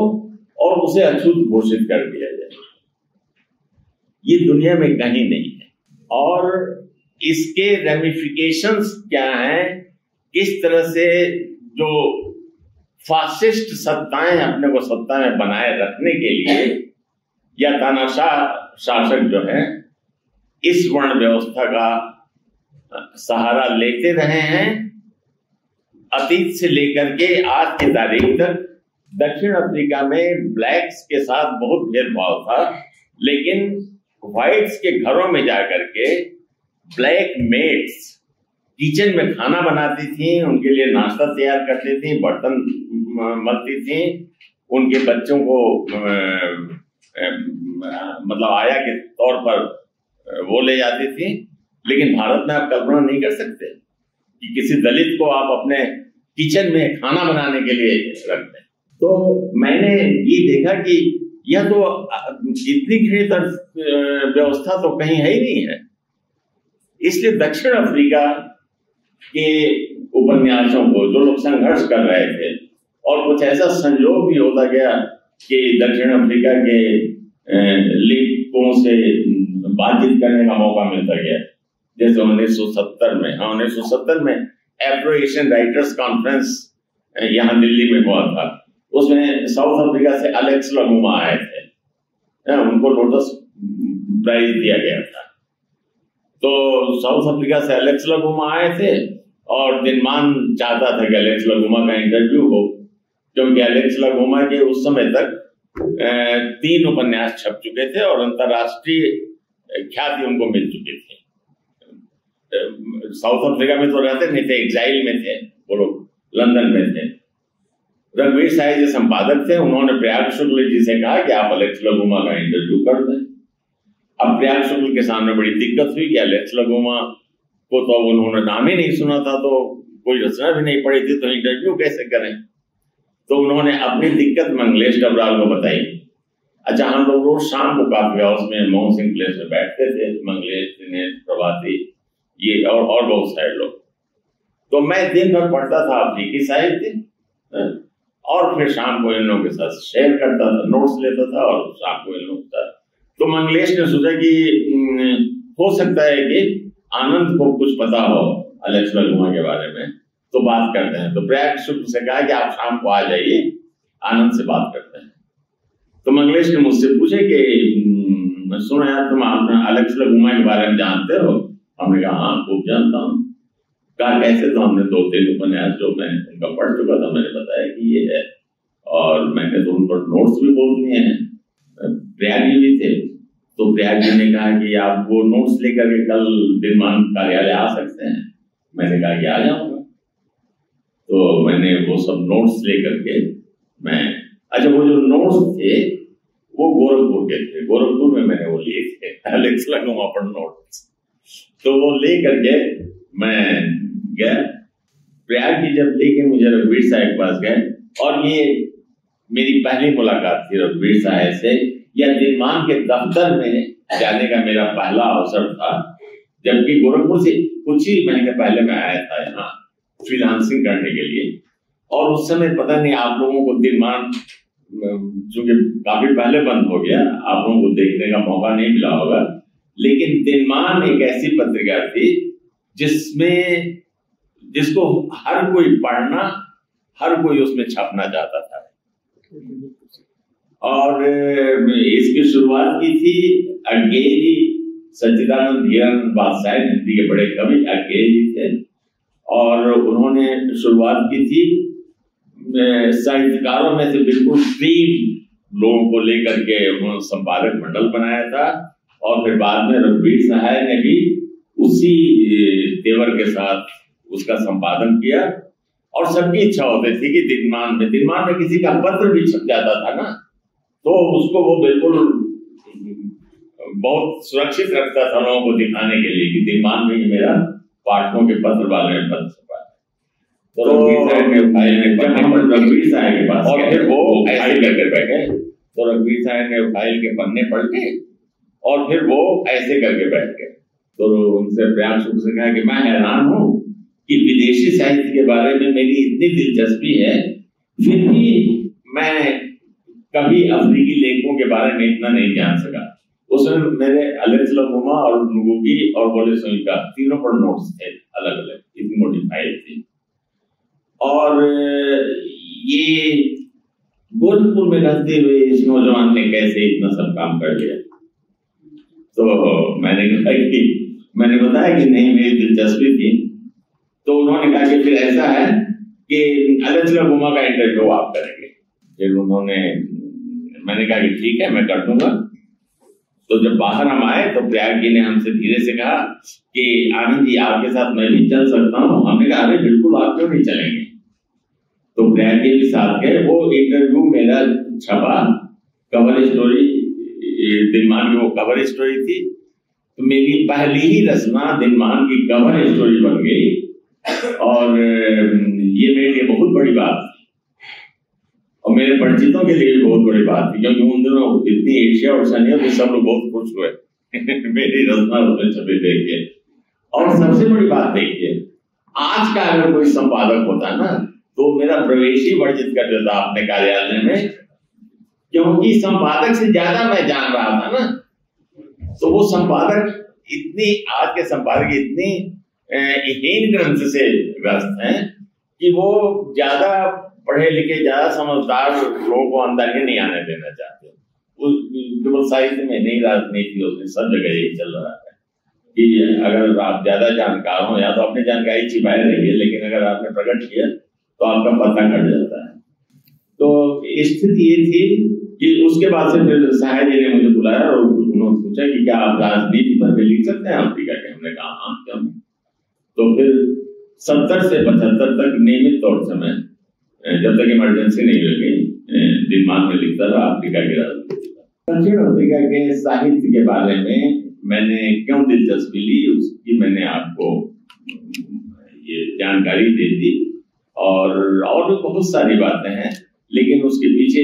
और उसे अछूत घोषित कर दिया जाए। ये दुनिया में कहीं नहीं है। और इसके रेमिफिकेशंस क्या हैं, किस तरह से जो फासिस्ट सत्ताएं अपने को सत्ता में बनाए रखने के लिए या तानाशाह शासक जो है इस वर्ण व्यवस्था का सहारा लेते रहे हैं, अतीत से लेकर के आज की तारीख तक दक्षिण अफ्रीका में ब्लैक्स के साथ बहुत भेदभाव था, लेकिन व्हाइट्स के घरों में जाकर के ब्लैक मेट्स किचन में खाना बनाती थी, उनके लिए नाश्ता तैयार करती थी, बर्तन मलती थी, उनके बच्चों को मतलब आया के तौर पर वो ले जाती थी। लेकिन भारत में आप कल्पना नहीं कर सकते कि किसी दलित को आप अपने किचन में खाना बनाने के लिए रखते हैं। तो मैंने ये देखा कि यह तो इतनी घृणित व्यवस्था तो कहीं है ही नहीं है। इसलिए दक्षिण अफ्रीका के उपन्यासों को जो लोग संघर्ष कर रहे थे, और कुछ ऐसा संयोग भी होता गया कि दक्षिण अफ्रीका के लेखकों से बातचीत करने का मौका मिलता गया, जैसे 1970 में एफ्रो एशियन राइटर्स कॉन्फ्रेंस यहाँ दिल्ली में हुआ था। उसमें साउथ अफ्रीका से एलेक्स ला गुमा आए थे, उनको लोटस प्राइज दिया गया था। तो साउथ अफ्रीका से एलेक्स ला गुमा आए थे, और दिनमान चाहता था कि एलेक्स ला गुमा का इंटरव्यू हो, क्योंकि एलेक्स ला गुमा के उस समय तक 3 उपन्यास छप चुके थे और अंतर्राष्ट्रीय ख्याति उनको मिल चुकी थी। साउथ अफ्रीका में तो रहते नहीं थे, एग्जाइल में थे, वो लोग लंदन में थे। रघुवीर साहा जी संपादक थे, उन्होंने प्रयाग शुक्ल जी से कहा कि आप एलेक्स ला गुमा का इंटरव्यू कर दें। अब प्रयाग शुक्ल के सामने बड़ी दिक्कत हुई कि एलेक्स ला गुमा को तो उन्होंने नाम ही नहीं सुना था, तो कोई रचना भी नहीं पड़ी थी, तो इंटरव्यू कैसे करें। तो उन्होंने अपनी दिक्कत मंगलेश डबराल को बताई। अच्छा, हम लोग रोज शाम को काफी हाउस में मोहन सिंह प्लेस में बैठते थे, मंगलेश, दिनेश, प्रभाती, ये और बहुत सारे लोग। तो मैं दिन भर पढ़ता था अफ्रीकी साहित्य, और फिर शाम को इन लोगों के साथ शेयर करता था, नोट्स लेता था, और शाम को इन लोगों के साथ। तो मंगलेश ने सोचा कि हो सकता है कि आनंद को कुछ पता हो एलेक्स ला गुमा के बारे में, तो बात करते हैं। तो प्रयाग शुक्ल से कहा कि आप शाम को आ जाइए, आनंद से बात करते हैं। तो मंगलेश ने मुझसे पूछे कि सुनो यार, तुम एलेक्स ला गुमा के बारे में जानते हो? हमने कहा हाँ, खूब जानता हूँ। कहा कैसे? तो हमने 2-3 उपन्यास जो मैं उनका पढ़ चुका था, मैंने बताया कि ये है, और मैंने तो उन पर नोट्स भी बहुत लिए हैं। प्रयाग जी भी थे, तो प्रयाग जी ने कहा कि आप वो नोट्स लेकर के कल निर्माण कार्यालय आ सकते हैं? मैंने कहा कि आ जाऊंगा। तो मैंने वो सब नोट्स लेकर के मैं, अच्छा वो जो नोट्स थे वो गोरखपुर के थे, गोरखपुर में मैंने वो लिए थे एलेक्स ला गुमा पर नोट्स। तो वो ले करके मैं गया, प्रयाग जी जब लेके मुझे रघुवीर साहा के पास गए, और ये मेरी पहली मुलाकात थी रघुवीर साहा से। यह निर्माण के दफ्तर में जाने का मेरा पहला अवसर था, जबकि गोरखपुर से कुछ ही महीने पहले मैं आया था यहाँ फ्रीलांसिंग करने के लिए। और उस समय पता नहीं आप लोगों को दिनमान चूंकि काफी पहले बंद हो गया, आप लोगों को देखने का मौका नहीं मिला होगा, लेकिन दिनमान एक ऐसी पत्रिका थी जिसको हर कोई पढ़ना, हर कोई उसमें छपना चाहता था। और इसकी शुरुआत की थी अग्ये जी, सच्चिदानंद धीरानंद बादशाह हिंदी के बड़े कवि अग्ये जी थे, और उन्होंने शुरुआत की थी साहित्यकारों में से बिल्कुल टीम लोगों को लेकर के उन्होंने संपादक मंडल बनाया था। और फिर बाद में रघुवीर साहा ने भी उसी तेवर के साथ उसका संपादन किया। और सबकी इच्छा होती थी कि दिनमान में किसी का पत्र भी छप जाता था ना, तो उसको वो बिल्कुल बहुत सुरक्षित रखता था लोगों को दिखाने के लिए कि दिनमान में मेरा पाठकों के पत्र वाले पत्र छपा। तो रघुवीर साहा के पास, और फिर वो ऐसे करके बैठे, तो रघुवीर साहा ने फाइल के पन्ने पढ़ के, और फिर वो ऐसे करके बैठ गए। तो उनसे प्रयाग शुक्ल से कहा कि मैं हैरान हूँ कि विदेशी साहित्य के बारे में मेरी इतनी दिलचस्पी है, फिर भी मैं कभी अफ्रीकी लेखकों के बारे में इतना नहीं जान सका। उसमें मेरे एलेक्स ला गुमा और नुगुगी और वोले सोयिंका तीनों पर नोट्स थे, अलग अलग, इतनी मोटी फाइल थी। और ये गोरखपुर में रहते हुए इस नौजवान ने कैसे इतना सब काम कर लिया? तो मैंने कहा कि मैंने बताया कि नहीं, मेरी दिलचस्पी थी। तो उन्होंने कहा कि फिर ऐसा है कि एलेक्स ला गुमा का इंटरव्यू आप करेंगे। फिर उन्होंने, मैंने कहा कि ठीक है मैं कर दूंगा। तो जब बाहर हम आए तो प्रयाग जी ने हमसे धीरे से कहा कि आनंद जी आपके साथ मैं भी चल सकता हूँ। हमने कहा अरे बिल्कुल आप क्यों नहीं चलेंगे। तो प्रयाग जी भी साथ गए। वो इंटरव्यू मेरा छपा, कवर स्टोरी दिनमान की वो कवर स्टोरी थी। तो मेरी पहली ही रचना दिनमान की कवर स्टोरी बन गई और ये मेरे लिए बहुत बड़ी बात और मेरे परिचितों के लिए भी बहुत बड़ी बात थी, क्योंकि उन दिनों जितनी एशिया और सनिया तो सब लोग बहुत खुश हुए मेरी रचना उसमें छपी देख के। और सबसे बड़ी बात देखिए, आज का अगर कोई संपादक होता ना तो मेरा प्रवेश ही वर्जित कर देता अपने कार्यालय में, क्योंकि संपादक से ज्यादा मैं जान रहा था ना। तो वो संपादक इतनी, आज के संपादक इतनी हीन ग्रंथ से व्यस्त हैं कि वो ज्यादा पढ़े लिखे ज्यादा समझदार लोगों को अंदर ही नहीं आने देना चाहते। उस केवल साहित्य में नहीं, राजनीति उसमें सब जगह यही चल रहा है कि अगर आप ज्यादा जानकार हो या तो अपनी जानकारी छिपाए रहिए, लेकिन अगर आपने प्रकट किया तो आपका पता कट जाता है। तो स्थिति ये थी कि उसके बाद से फिर सहाय जी ने मुझे बुलाया और उन्होंने पूछा कि क्या आप राजनीति पर भी लिख सकते हैं अफ्रीका के। हमने कहा हाँ क्यों। तो फिर 70 से 75 तक नियमित तौर से मैं, जब तक इमरजेंसी नहीं हो गई, दिनमान में लिखता था अफ्रीका के राजनीति। दक्षिण अफ्रीका के साहित्य के बारे में मैंने क्यों दिलचस्पी ली उसकी मैंने आपको ये जानकारी दे दी और भी बहुत सारी बातें हैं, लेकिन उसके पीछे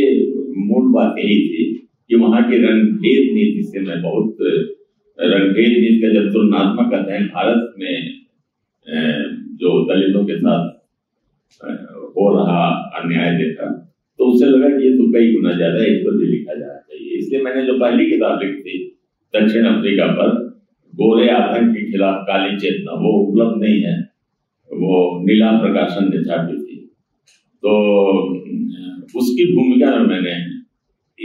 मूल बात यही थी कि वहाँ की रंगभेद नीति से मैं बहुत, रंगभेद नीति का जब तुलनात्मक अध्ययन भारत में जो दलितों के साथ हो रहा अन्याय देखा तो उससे लगा कि ये तो कई गुना ज्यादा है, इस पर भी लिखा जाना चाहिए। इसलिए मैंने जो पहली किताब लिखी थी दक्षिण अफ्रीका पर, गोरे आतंक के खिलाफ काली चेतना, वो उपलब्ध नहीं है, वो नीला प्रकाशन ने छापी थी। तो उसकी भूमिका में मैंने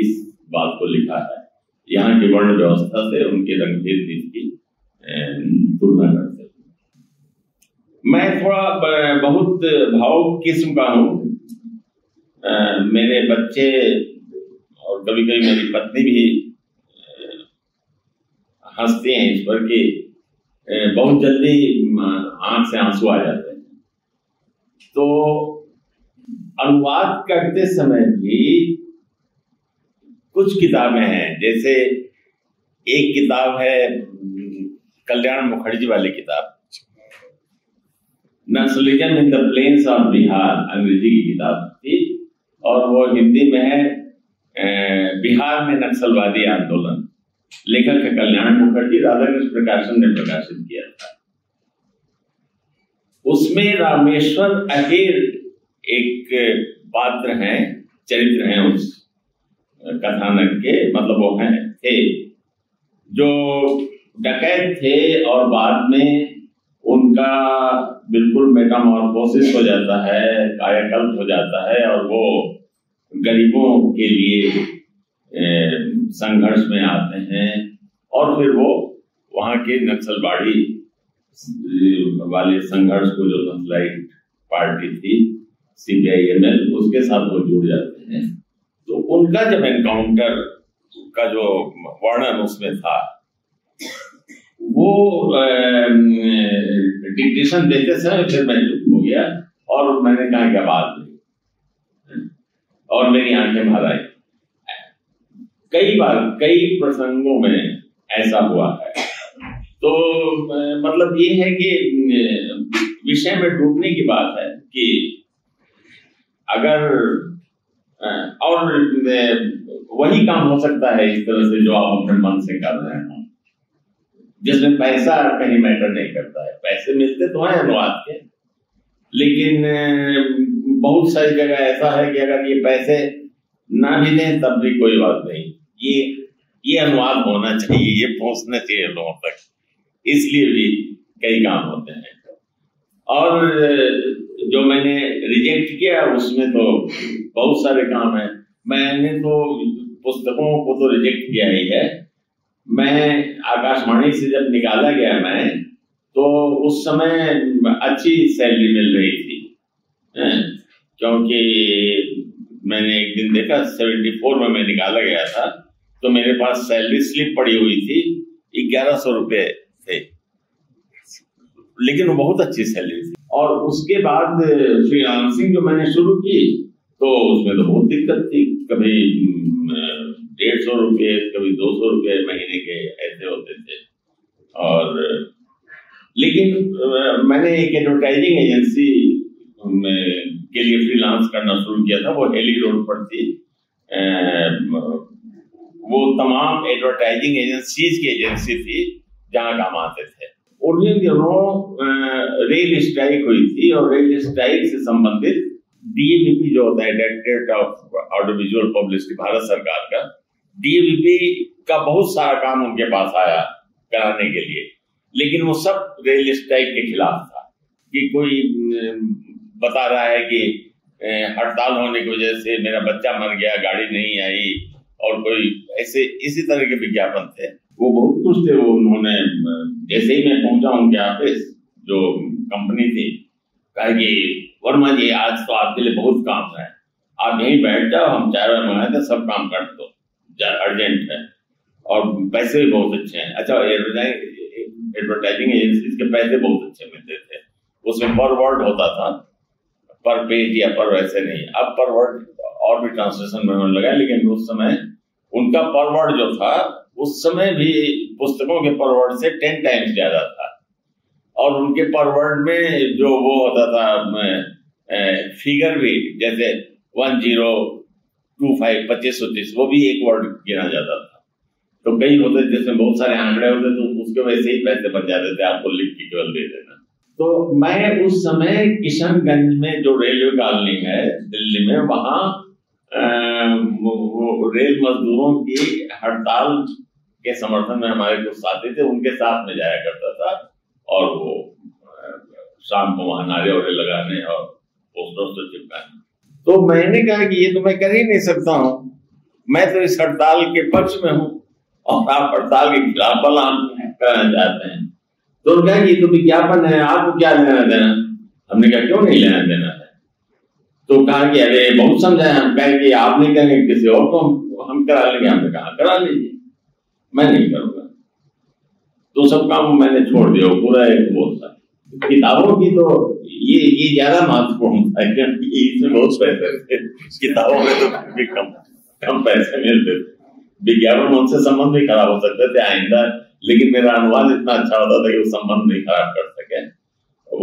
इस बात को लिखा है, यहाँ की वर्ण व्यवस्था से उनके रंगभेद नीति की तुलना करते। मैं थोड़ा बहुत भावुक किस्म का हूँ। मेरे बच्चे और कभी कभी मेरी पत्नी भी हंसते हैं इस पर कि बहुत जल्दी आंख से आंसू आ जाते हैं। तो अनुवाद करते समय भी कुछ किताबें हैं, जैसे एक किताब है कल्याण मुखर्जी वाली किताब, Naxalism in the plains of Bihar, अंग्रेजी की किताब थी और वो हिंदी में है बिहार में नक्सलवादी आंदोलन। लेखक है कल्याण मुखर्जी, राधाकृष्ण प्रकाशन ने प्रकाशित किया था। उसमें रामेश्वर अहीर एक पात्र हैं, चरित्र हैं उस कथानक के, मतलब वो हैं थे जो डकैत थे और बाद में उनका बिल्कुल मेटामॉर्फोसिस हो जाता है, कायाकल्प हो जाता है और वो गरीबों के लिए संघर्ष में आते हैं और फिर वो वहाँ के नक्सलवाड़ी वाले संघर्ष को, जो नक्सलाइट पार्टी थी CPI-ML, उसके साथ वो जुड़ जाते हैं। तो उनका जब एनकाउंटर का जो वर्णन उसमें था वो डिक्टेशन देते समय फिर मैं चुप हो गया और मैंने कहा क्या बात नहीं, और मेरी आंखें भर आई। कई बार कई प्रसंगों में ऐसा हुआ है। तो मतलब ये है कि विषय में डूबने की बात है कि अगर, और वही काम हो सकता है इस तरह से जो आप अपने मन से कर रहे हैं, जिसमें पैसा कहीं मैटर नहीं करता है। पैसे मिलते तो हैं अनुवाद के, लेकिन बहुत सारी जगह ऐसा है कि अगर ये पैसे ना भी दें तब भी कोई बात नहीं, ये अनुवाद होना चाहिए, ये पहुंचना चाहिए लोगों तक, इसलिए भी कई काम होते हैं। और जो मैंने रिजेक्ट किया उसमें तो बहुत सारे काम हैं। मैंने तो पुस्तकों को तो रिजेक्ट किया ही है। मैं आकाशवाणी से जब निकाला गया मैं, तो उस समय अच्छी सैलरी मिल रही थी हूँ कि मैंने एक दिन देखा 74 में मैं निकाला गया था तो मेरे पास सैलरी स्लिप पड़ी हुई थी, 1100 रुपये थे, लेकिन वो बहुत अच्छी सैलरी थी। और उसके बाद फ्रीलांसिंग जो मैंने शुरू की तो उसमें तो बहुत दिक्कत थी, कभी 150 रुपये कभी 200 रुपये महीने के ऐसे होते थे। और लेकिन मैंने एक एडवर्टाइजिंग एजेंसी के लिए फ्रीलांस करना शुरू किया था, वो हेली रोड पर थी। वो तमाम एडवर्टाइजिंग एजेंसीज की एजेंसी थी जहाँ काम आते थे। उन दिनों रेल स्ट्राइक हुई थी और रेल स्ट्राइक से संबंधित डीएवीपी जो होता है, directorate of audio visual publicity, Bharat सरकार का डीएवीपी का बहुत सारा काम उनके पास आया कराने के लिए, लेकिन वो सब रेल स्ट्राइक के खिलाफ था। कि कोई बता रहा है कि हड़ताल होने की वजह से मेरा बच्चा मर गया, गाड़ी नहीं आई, और कोई ऐसे इसी तरह के विज्ञापन थे। वो बहुत खुश थे। वो उन्होंने जैसे ही मैं पहुंचा उनके ऑफिस, जो कंपनी थी, कहा कि वर्मा जी आज तो आपके लिए बहुत काम है, आप यहीं बैठ जाओ, हम चाय मंगाए थे, सब काम कर दो, अर्जेंट है और पैसे भी बहुत अच्छे हैं। अच्छा, एडवर्टाइजिंग एजेंसीज के पैसे बहुत अच्छे मिलते थे, उसमें पर वर्ड होता था, पर पेज या पर वैसे नहीं। अब पर वर्ड और भी ट्रांसलेशन में होने लगा, लेकिन उस समय उनका पर वर्ड जो था उस समय भी पुस्तकों के पर वर्ड से 10 टाइम्स ज्यादा था। और उनके पर वर्ड में जो वो होता था फिगर भी, जैसे 1025 2530, वो भी एक वर्ड गिना जाता था। तो कई होते जिसमें बहुत सारे आंकड़े होते तो उसके वजह से ही पैसे बन जाते थे, आपको लिख के केवल दे देना। तो मैं उस समय किशनगंज में जो रेलवे कॉलोनी है दिल्ली में, वहाँ रेल मजदूरों की हड़ताल के समर्थन में हमारे कुछ साथी थे, उनके साथ में जाया करता था। और वो शाम को वहां नारे वाले लगाने और पोस्टर चिपकाने। तो मैंने कहा कि ये तो मैं कर ही नहीं सकता हूँ, मैं तो इस हड़ताल के पक्ष में हूँ और आप हड़ताल के खिलाफ कराना चाहते हैं। तो कहें ये तो विज्ञापन है, आपको क्या लेना देना। हमने कहा क्यों नहीं लेना देना है। तो कहा कि अरे बहुत समझाया, हम कहें कि आप नहीं करेंगे किसी और को हम करा लेंगे। हमने कहा करा लीजिए, मैं नहीं करूँगा। तो सब काम मैंने छोड़ दिया, पूरा एक वो था। किताबों की तो ये ज्यादा महत्वपूर्ण था, क्योंकि इसमें बहुत पैसे थे, किताबों में तो कम पैसे मिलते थे। विज्ञापन उनसे संबंध भी खराब हो सकते थे आइंदा, लेकिन मेरा अनुवाद इतना अच्छा होता था कि वो संबंध नहीं खराब कर सके।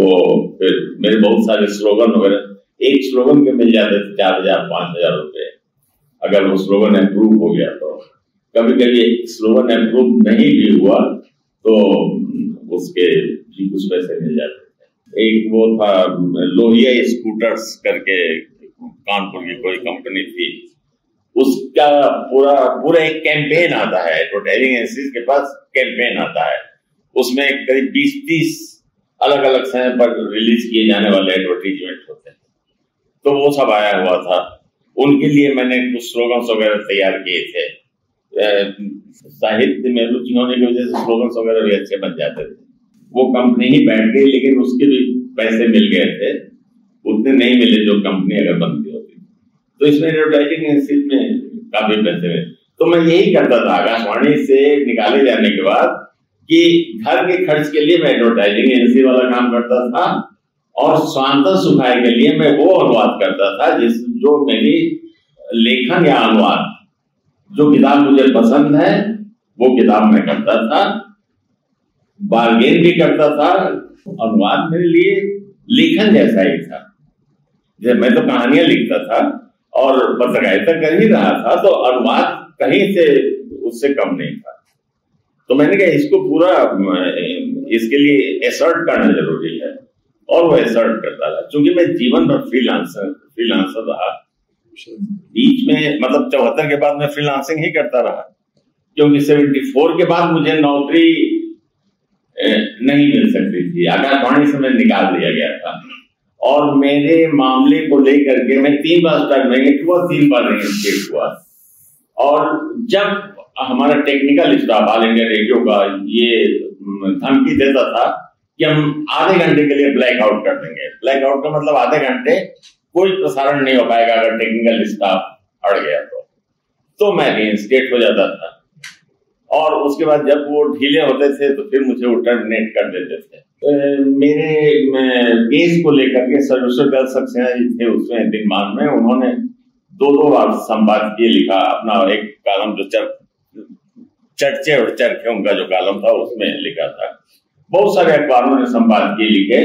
वो फिर मेरे बहुत सारे स्लोगन वगैरह, एक स्लोगन के मिल जाते थे 4000-5000 रुपये अगर वो स्लोगन अप्रूव हो गया तो। कभी कभी स्लोगन अप्रूव नहीं भी हुआ तो उसके भी कुछ पैसे मिल जाते थे। एक वो था लोहिया स्कूटर्स करके, कानपुर की कोई कंपनी थी, उसका पूरा एक कैंपेन आता है, एडवर्टाइजिंग एजेंसीज के पास कैंपेन आता है, उसमें करीब 20-30 अलग अलग समय पर रिलीज किए जाने वाले एडवर्टीजमेंट होते हैं। तो वो सब आया हुआ था। उनके लिए मैंने कुछ स्लोगन्स वगैरह तैयार किए थे। साहित्य में रुचि होने की वजह से स्लोगन्स वगैरह भी अच्छे बन जाते थे। वो कंपनी ही बैठ गई, लेकिन उसके भी पैसे मिल गए थे, उतने नहीं मिले जो कंपनी अगर बनती। तो इसमें एडवर्टाइजिंग एजेंसीज में काफी पैसे हैं। तो मैं यही करता था आकाशवाणी से निकाले जाने के बाद कि घर के खर्च के लिए मैं एडवर्टाइजिंग एजेंसी वाला काम करता था, और स्वांता सुखाए के लिए मैं वो अनुवाद करता था जो मेरी लेखन या अनुवाद, जो किताब मुझे पसंद है वो किताब मैं करता था, बारगेन भी करता था। अनुवाद मेरे लिए लेखन जैसा ही था, जैसे मैं तो कहानियां लिखता था और पत्रकारिता कर ही रहा था, तो अनुवाद कहीं से उससे कम नहीं था। तो मैंने कहा इसको पूरा इसके लिए एसर्ट करना जरूरी है, और वो एसर्ट करता था। चूंकि मैं जीवन भर फ्रीलांसर रहा, बीच में मतलब 74 के बाद मैं फ्रीलांसिंग ही करता रहा, क्योंकि 74 के बाद मुझे नौकरी नहीं मिल सकती थी। आकाशवाणी से मैं निकाल दिया गया था, और मेरे मामले को लेकर के मैं 3 बार स्टैक नेगेटिव हुआ, 3 बार नेगेटिव हुआ। और जब हमारा technical staff all India radio का ये धमकी देता था कि हम आधे घंटे के लिए ब्लैकआउट कर देंगे, ब्लैकआउट का मतलब आधे घंटे कोई प्रसारण नहीं हो पाएगा अगर टेक्निकल स्टाफ अड़ गया तो मैं रिइंस्टेट हो जाता था। और उसके बाद जब वो ढीले होते थे तो फिर मुझे वो टर्मिनेट कर देते थे। मेरे केस को लेकर के सर्वेश्वर दल सक्सेना जी थे उसमें दिनमान में, उन्होंने दो बार संपादकीय लिखा अपना, एक कालम जो चर्चे और चरखे उनका जो कालम था उसमें लिखा था। बहुत सारे अखबारों ने संपादकीय लिखे।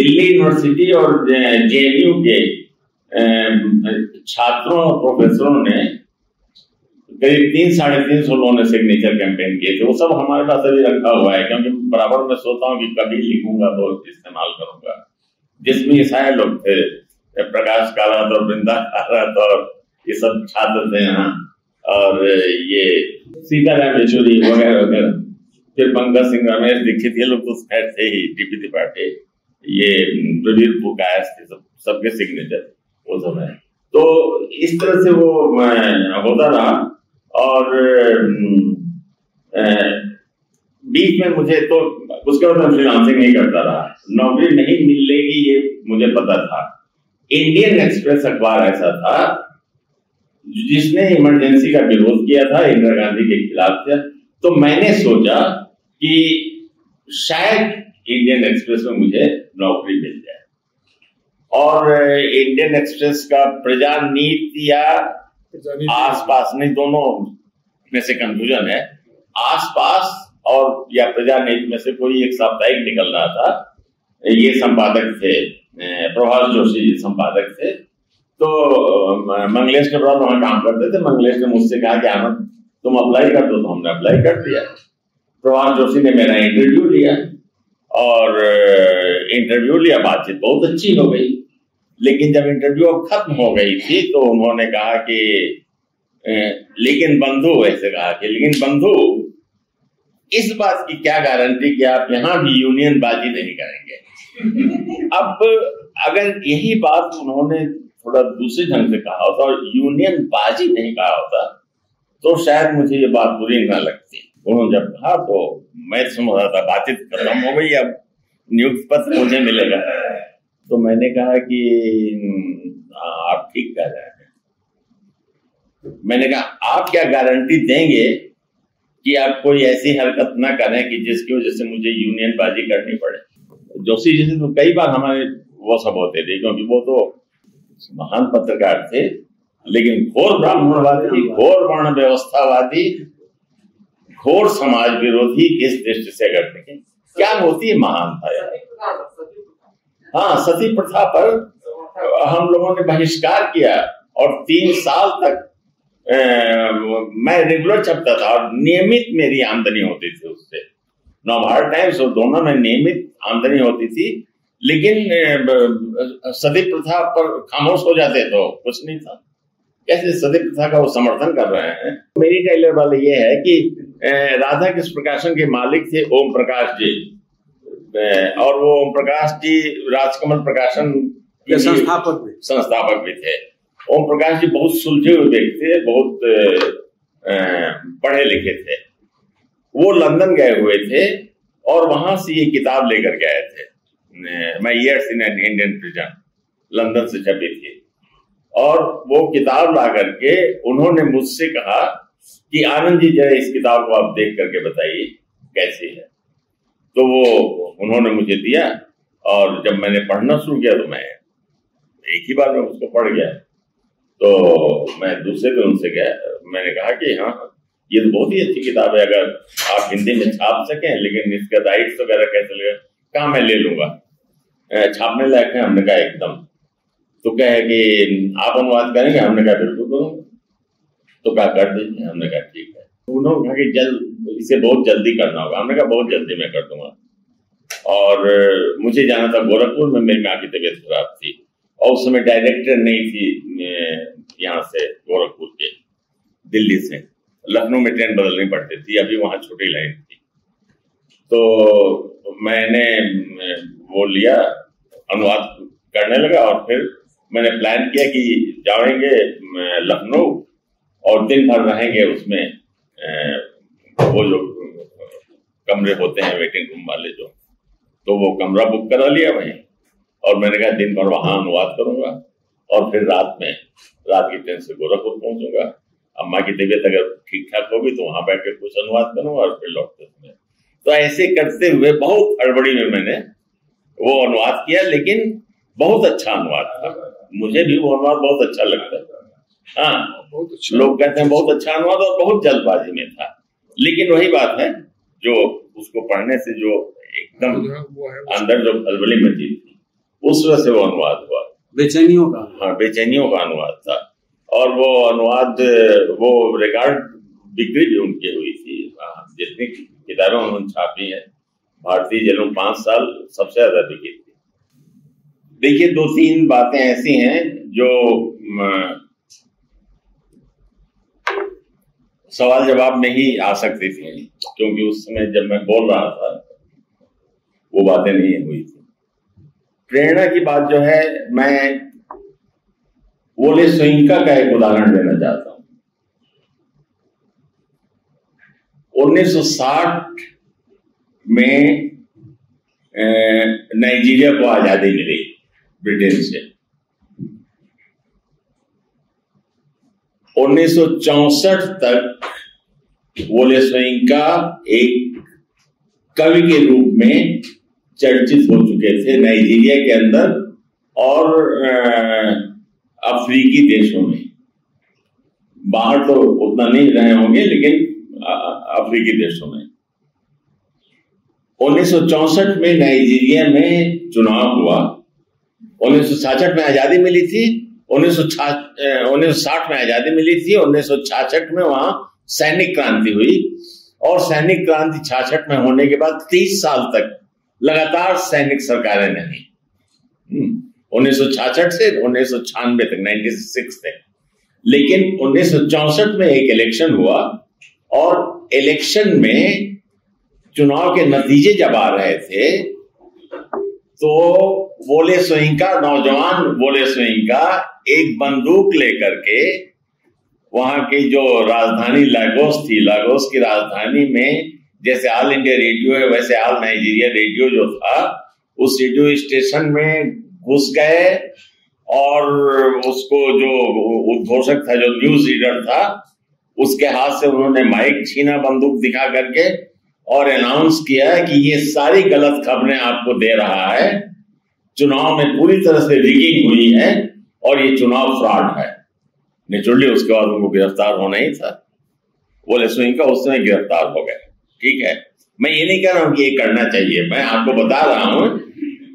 दिल्ली यूनिवर्सिटी और जेएनयू के छात्रों और प्रोफेसरों ने करीब 300-350 लोगों ने सिग्नेचर कैंपेन किए थे। वो सब हमारे पास अभी रखा हुआ है क्योंकि बराबर मैं सोचता हूँ कि कभी लिखूंगा तो इस्तेमाल करूंगा। जिसमें ये सारे लोग थे, प्रकाश कारात और वृंदा कारात और ये सब छात्र थे यहाँ, और ये सीताराम येचुरी वगैरह वगैरह, फिर पंकज सिंह, रमेश दीक्षित, ये लोग तो खैर थे ही, डीपी त्रिपाठी, ये प्रवीर पुकायस, सबके सिग्नेचर वो सब है। तो इस तरह से वो होता रहा। और बीच में मुझे तो उसके बाद मैं फ्रीलांसिंग नहीं करता रहा, नौकरी नहीं मिलेगी ये मुझे पता था। इंडियन एक्सप्रेस अखबार ऐसा था जिसने इमरजेंसी का विरोध किया था, इंदिरा गांधी के खिलाफ था, तो मैंने सोचा कि शायद इंडियन एक्सप्रेस में मुझे नौकरी मिल जाए। और इंडियन एक्सप्रेस का प्रजा नीति या आसपास, नहीं दोनों में से कंफ्यूजन है, आसपास और या प्रजानीति में से कोई एक साप्ताहिक निकल रहा था। ये संपादक थे प्रभाष जोशी जी, संपादक थे। तो मंगलेश डबराल वहां काम करते थे। मंगलेश ने मुझसे कहा कि आनंद तुम अप्लाई कर दो, तो हमने अप्लाई कर दिया। प्रभाष जोशी ने मेरा इंटरव्यू लिया और बातचीत बहुत अच्छी हो गई। लेकिन जब इंटरव्यू खत्म हो गई थी तो उन्होंने कहा कि लेकिन बंधु, ऐसे कहा कि लेकिन बंधु इस बात की क्या गारंटी कि आप यहां भी यूनियन बाजी नहीं करेंगे। अब अगर यही बात उन्होंने थोड़ा दूसरे ढंग से कहा होता और यूनियन बाजी नहीं कहा होता तो शायद मुझे ये बात बुरी ना लगती। उन्होंने जब कहा तो मैं समझ रहा था बातचीत खत्म हो गई, अब नियुक्त पत्र मुझे मिलेगा। तो मैंने कहा कि आप ठीक कह रहे हैं। मैंने कहा आप क्या गारंटी देंगे कि आप कोई ऐसी हरकत ना करें कि जिसकी वजह से मुझे यूनियन बाजी करनी पड़े। जोशी जी से तो कई बार हमारे वो सब होते थे क्योंकि वो तो महान पत्रकार थे, लेकिन घोर ब्राह्मणवादी, घोर वर्ण व्यवस्थावादी, घोर समाज विरोधी, किस दृष्टि से अगर देखें क्या होती है महानता। हाँ, सती प्रथा पर हम लोगों ने बहिष्कार किया और 3 साल तक मैं रेगुलर छपता था और नियमित मेरी आमदनी होती थी उससे। नवभारत टाइम्स और दोनों में नियमित आमदनी होती थी, लेकिन सती प्रथा पर खामोश हो जाते तो कुछ नहीं था। कैसे सती प्रथा का वो समर्थन कर रहे हैं। मेरी टेलर वाले ये है कि राधा किस प्रकाशन के मालिक थे ओम प्रकाश जी, और वो ओम प्रकाश जी राजकमल प्रकाशन के संस्थापक भी थे। ओम प्रकाश जी बहुत सुलझे हुए व्यक्ति थे, बहुत पढ़े लिखे थे। वो लंदन गए हुए थे और वहां से ये किताब लेकर गए थे, my years in an Indian prison, London से छपी थी। और वो किताब ला करके उन्होंने मुझसे कहा कि आनंद जी जरा इस किताब को आप देख करके बताइए कैसी है। तो वो उन्होंने मुझे दिया और जब मैंने पढ़ना शुरू किया तो मैं एक ही बार में उसको पढ़ गया। तो मैं दूसरे दिन उनसे गया, मैंने कहा कि हाँ ये तो बहुत ही अच्छी किताब है, अगर आप हिंदी में छाप सकें, लेकिन इसका राइट्स वगैरह कैसे लगेगा। कहाँ मैं ले लूंगा, छापने लायक है। हमने कहा एकदम। तो कहे कि आप अनुवाद करेंगे, हमने कहा बिल्कुल करूंगा। तो कहा कर दीजिए, हमने कहा ठीक है। उन्होंने कहा कि इसे बहुत जल्दी करना होगा, हमने कहा बहुत जल्दी मैं कर दूंगा। और मुझे जाना था गोरखपुर में, मेरी माँ की तबीयत खराब थी और उस समय डायरेक्टर नहीं थी यहाँ से गोरखपुर के, दिल्ली से लखनऊ में ट्रेन बदलनी पड़ती थी, अभी वहां छोटी लाइन थी। तो मैंने वो लिया, अनुवाद करने लगा और फिर मैंने प्लान किया कि जाएंगे लखनऊ और दिन भर रहेंगे उसमें, वो जो कमरे होते हैं वेटिंग रूम वाले जो, तो वो कमरा बुक करा लिया वहीं। और मैंने कहा दिन भर वहां अनुवाद करूंगा और फिर रात की ट्रेन से गोरखपुर पहुंचूंगा। अम्मा की तबीयत अगर ठीक ठाक होगी तो वहां बैठ के कुछ अनुवाद करूंगा और फिर लौटते। तो ऐसे करते हुए बहुत हड़बड़ी में मैंने वो अनुवाद किया, लेकिन बहुत अच्छा अनुवाद था। मुझे भी वो अनुवाद बहुत अच्छा लगता है। हाँ, बहुत अच्छा। लोग कहते हैं बहुत अच्छा अनुवाद और बहुत जल्दबाजी में था, लेकिन वही बात है जो उसको पढ़ने से जो एकदम अंदर जो खलबली मची थी उस वजह से वो अनुवाद हुआ। बेचैनियों का, हाँ, बेचैनियों का अनुवाद था। और वो अनुवाद वो रिकॉर्ड बिक्री भी उनकी हुई थी। जितनी किताबें उन्होंने छापी है भारतीय जेलों में 5 साल सबसे ज्यादा बिकी थी। देखिए, 2-3 बातें ऐसी हैं जो सवाल जवाब में ही आ सकती थी, क्योंकि उस समय जब मैं बोल रहा था वो बातें नहीं हुई थी। प्रेरणा की बात जो है, मैं वोले सोयिंका का एक उदाहरण देना चाहता हूँ। 1960 में नाइजीरिया को आजादी मिली ब्रिटेन से। 1964 तक वोले सोयिंका एक कवि के रूप में चर्चित हो चुके थे नाइजीरिया के अंदर और अफ्रीकी देशों में। बाहर तो उतना नहीं रहे होंगे, लेकिन अफ्रीकी देशों में। 1964 में नाइजीरिया में चुनाव हुआ। 1966 में आजादी मिली थी। 1960 में आजादी मिली थी। 1966 में वहां सैनिक क्रांति हुई और सैनिक क्रांति 66 में होने के बाद 30 साल तक लगातार सैनिक सरकारें नहीं। 1966 से 1996 तक, 96 तक। लेकिन 1964 में एक इलेक्शन हुआ और इलेक्शन में चुनाव के नतीजे जब आ रहे थे तो वोले सोयिंका, नौजवान वोले सोयिंका, एक बंदूक लेकर के वहां की जो राजधानी लागोस थी, लागोस की राजधानी में जैसे ऑल इंडिया रेडियो है वैसे ऑल नाइजीरिया रेडियो जो था, उस रेडियो स्टेशन में घुस गए और उसको जो उद्घोषक था, जो न्यूज रीडर था, उसके हाथ से उन्होंने माइक छीना बंदूक दिखा करके और अनाउंस किया कि ये सारी गलत खबरें आपको दे रहा है, चुनाव में पूरी तरह से रिगिंग हुई है और ये चुनाव फ्रॉड है। नेचुरली उसके बाद उनको गिरफ्तार होना ही था। वोले सोयिंका उस समय गिरफ्तार हो गए। ठीक है, मैं ये नहीं कह रहा हूं कि ये करना चाहिए, मैं आपको बता रहा हूं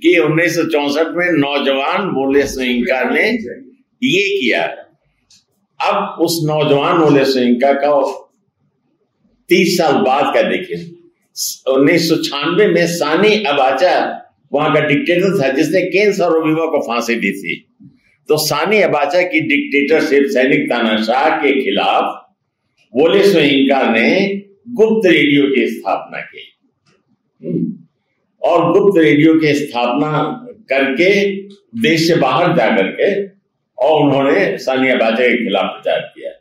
कि 1964 में नौजवान वोले सोयिंका ने ये किया। अब उस नौजवान वोले सोयिंका का 30 साल बाद का देखिए, 1996 में सानी अबाचा वहां का डिक्टेटर था जिसने केन्स और ओबीमा को फांसी दी थी। तो सानी अबाचा की डिक्टेटरशिप, सैनिक तानाशाह के खिलाफ वोले सोयिंका ने गुप्त रेडियो की स्थापना की और गुप्त रेडियो की स्थापना करके देश से बाहर जाकर के और उन्होंने सानी अबाचा के खिलाफ प्रचार किया।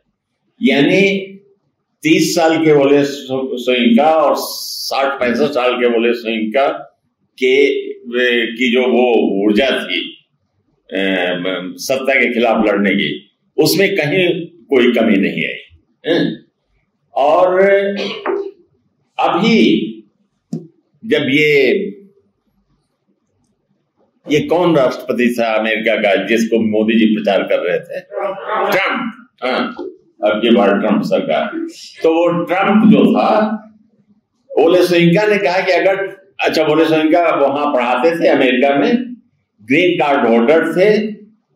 यानी 30 साल के वोले सोयिंका और 60-65 साल के वोले सोयिंका की जो वो ऊर्जा थी सत्ता के खिलाफ लड़ने की, उसमें कहीं कोई कमी नहीं आई। और अभी जब ये कौन राष्ट्रपति था अमेरिका का जिसको मोदी जी प्रचार कर रहे थे? ट्रंप। हाँ, अब की बार ट्रंप सरकार। तो वो ट्रंप जो था, वोले सोयिंका ने कहा कि अगर, अच्छा, वोले सोयिंका वहां पढ़ाते थे अमेरिका में, ग्रीन कार्ड होल्डर थे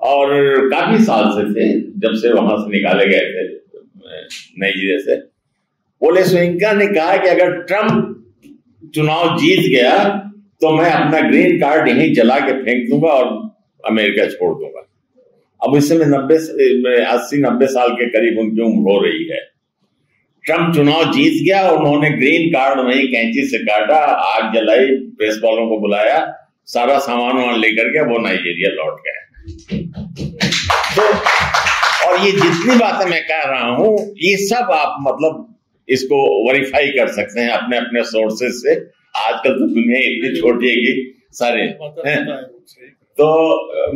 और काफी साल से थे जब से वहां से निकाले गए थे नाइजीरिया से। वोले सोयिंका ने कहा कि अगर ट्रंप चुनाव जीत गया तो मैं अपना ग्रीन कार्ड यहीं जला के फेंक दूंगा और अमेरिका छोड़ दूंगा। अब इस समय 80-90 साल के करीब उनकी उम्र हो रही है। ट्रंप चुनाव जीत गया और उन्होंने ग्रीन कार्ड वही कैंची से काटा, आग जलाई, प्रेस वालों को बुलाया, सारा सामान वान लेकर के वो नाइजीरिया लौट गए। तो और ये जितनी बातें मैं कह रहा हूं ये सब आप मतलब इसको वेरीफाई कर सकते हैं अपने अपने सोर्सेस से। आजकल तो दुनिया इतनी छोटी है कि सारे। तो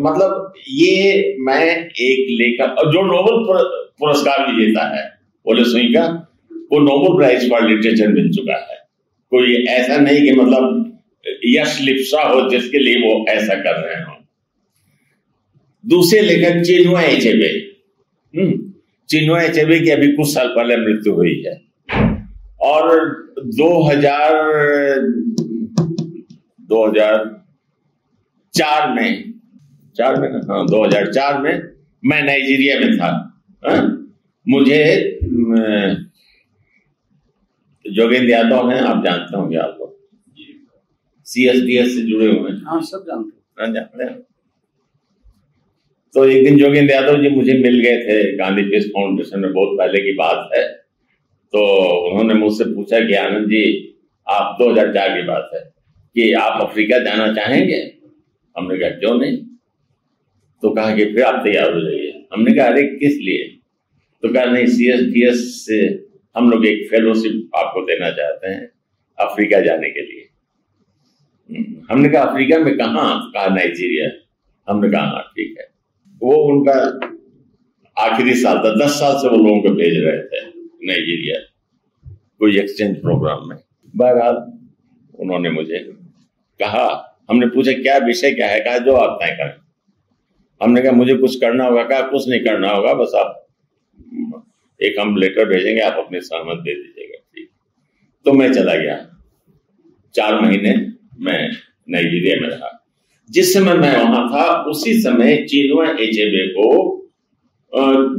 मतलब ये मैं एक लेखक जो नोबेल पुरस्कार भी देता है वोले सोयिंका, वो नोबेल प्राइज फॉर लिटरेचर मिल चुका है। कोई ऐसा नहीं कि मतलब यश लिप्सा हो जिसके लिए वो ऐसा कर रहे हो। दूसरे लेखक चिनुआ एचेबे, चिनुआ एचेबे की अभी कुछ साल पहले मृत्यु हुई है और 2004 में मैं नाइजीरिया में था। मुझे जोगेंद्र यादव हैं, आप जानते होंगे, आपको CSDS से जुड़े हुए हैं। हाँ, सब जानते हैं। तो एक दिन जोगेंद्र यादव जी मुझे मिल गए थे, गांधी पीस फाउंडेशन में, बहुत पहले की बात है। तो उन्होंने मुझसे पूछा कि आनंद जी, आप 2004 की बात है कि आप अफ्रीका जाना चाहेंगे? हमने कहा क्यों नहीं। तो कहा कि फिर आप तैयार हो जाइए। हमने कहा अरे किस लिए? तो कहा नहीं, CSDS से हम लोग एक फेलोशिप आपको देना चाहते हैं अफ्रीका जाने के लिए। हमने कहा अफ्रीका में कहाँ? कहा नाइजीरिया। हमने कहा ठीक है। वो उनका आखिरी साल था, 10 साल से वो लोगों को भेज रहे थे नाइजीरिया कोई एक्सचेंज प्रोग्राम में। बहरहाल उन्होंने मुझे कहा, हमने पूछा क्या विषय क्या है? कहा जो आप तय करें। हमने कहा मुझे कुछ करना होगा? कहा कुछ नहीं करना होगा, बस आप एक हम लेटर भेजेंगे, आप अपने सहमत दे दीजिएगा। ठीक। तो मैं चला गया, 4 महीने मैं नाइजीरिया में रहा। जिस समय मैं वहां था उसी समय चिनुआ एचेबे को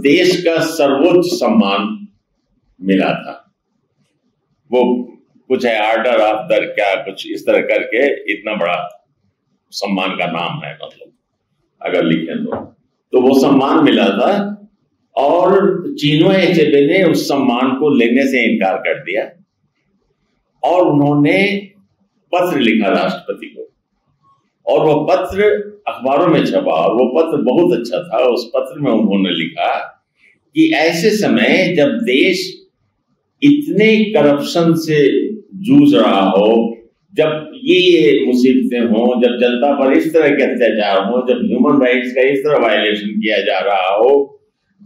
देश का सर्वोच्च सम्मान मिला था। वो कुछ है आर्डर ऑफ द क्या कुछ इस तरह करके, इतना बड़ा सम्मान का नाम है, मतलब अगर लिखें तो वो सम्मान मिला था। और चिनुआ एचेबे ने उस सम्मान को लेने से इनकार कर दिया और उन्होंने पत्र लिखा राष्ट्रपति को, और वो पत्र अखबारों में छपा और वो पत्र बहुत अच्छा था। उस पत्र में उन्होंने लिखा कि ऐसे समय जब देश इतने करप्शन से जूझ रहा हो, जब ये मुसीबतें हों, जब जनता पर इस तरह के अत्याचार हों, जब ह्यूमन राइट्स का इस तरह वायलेशन किया जा रहा हो,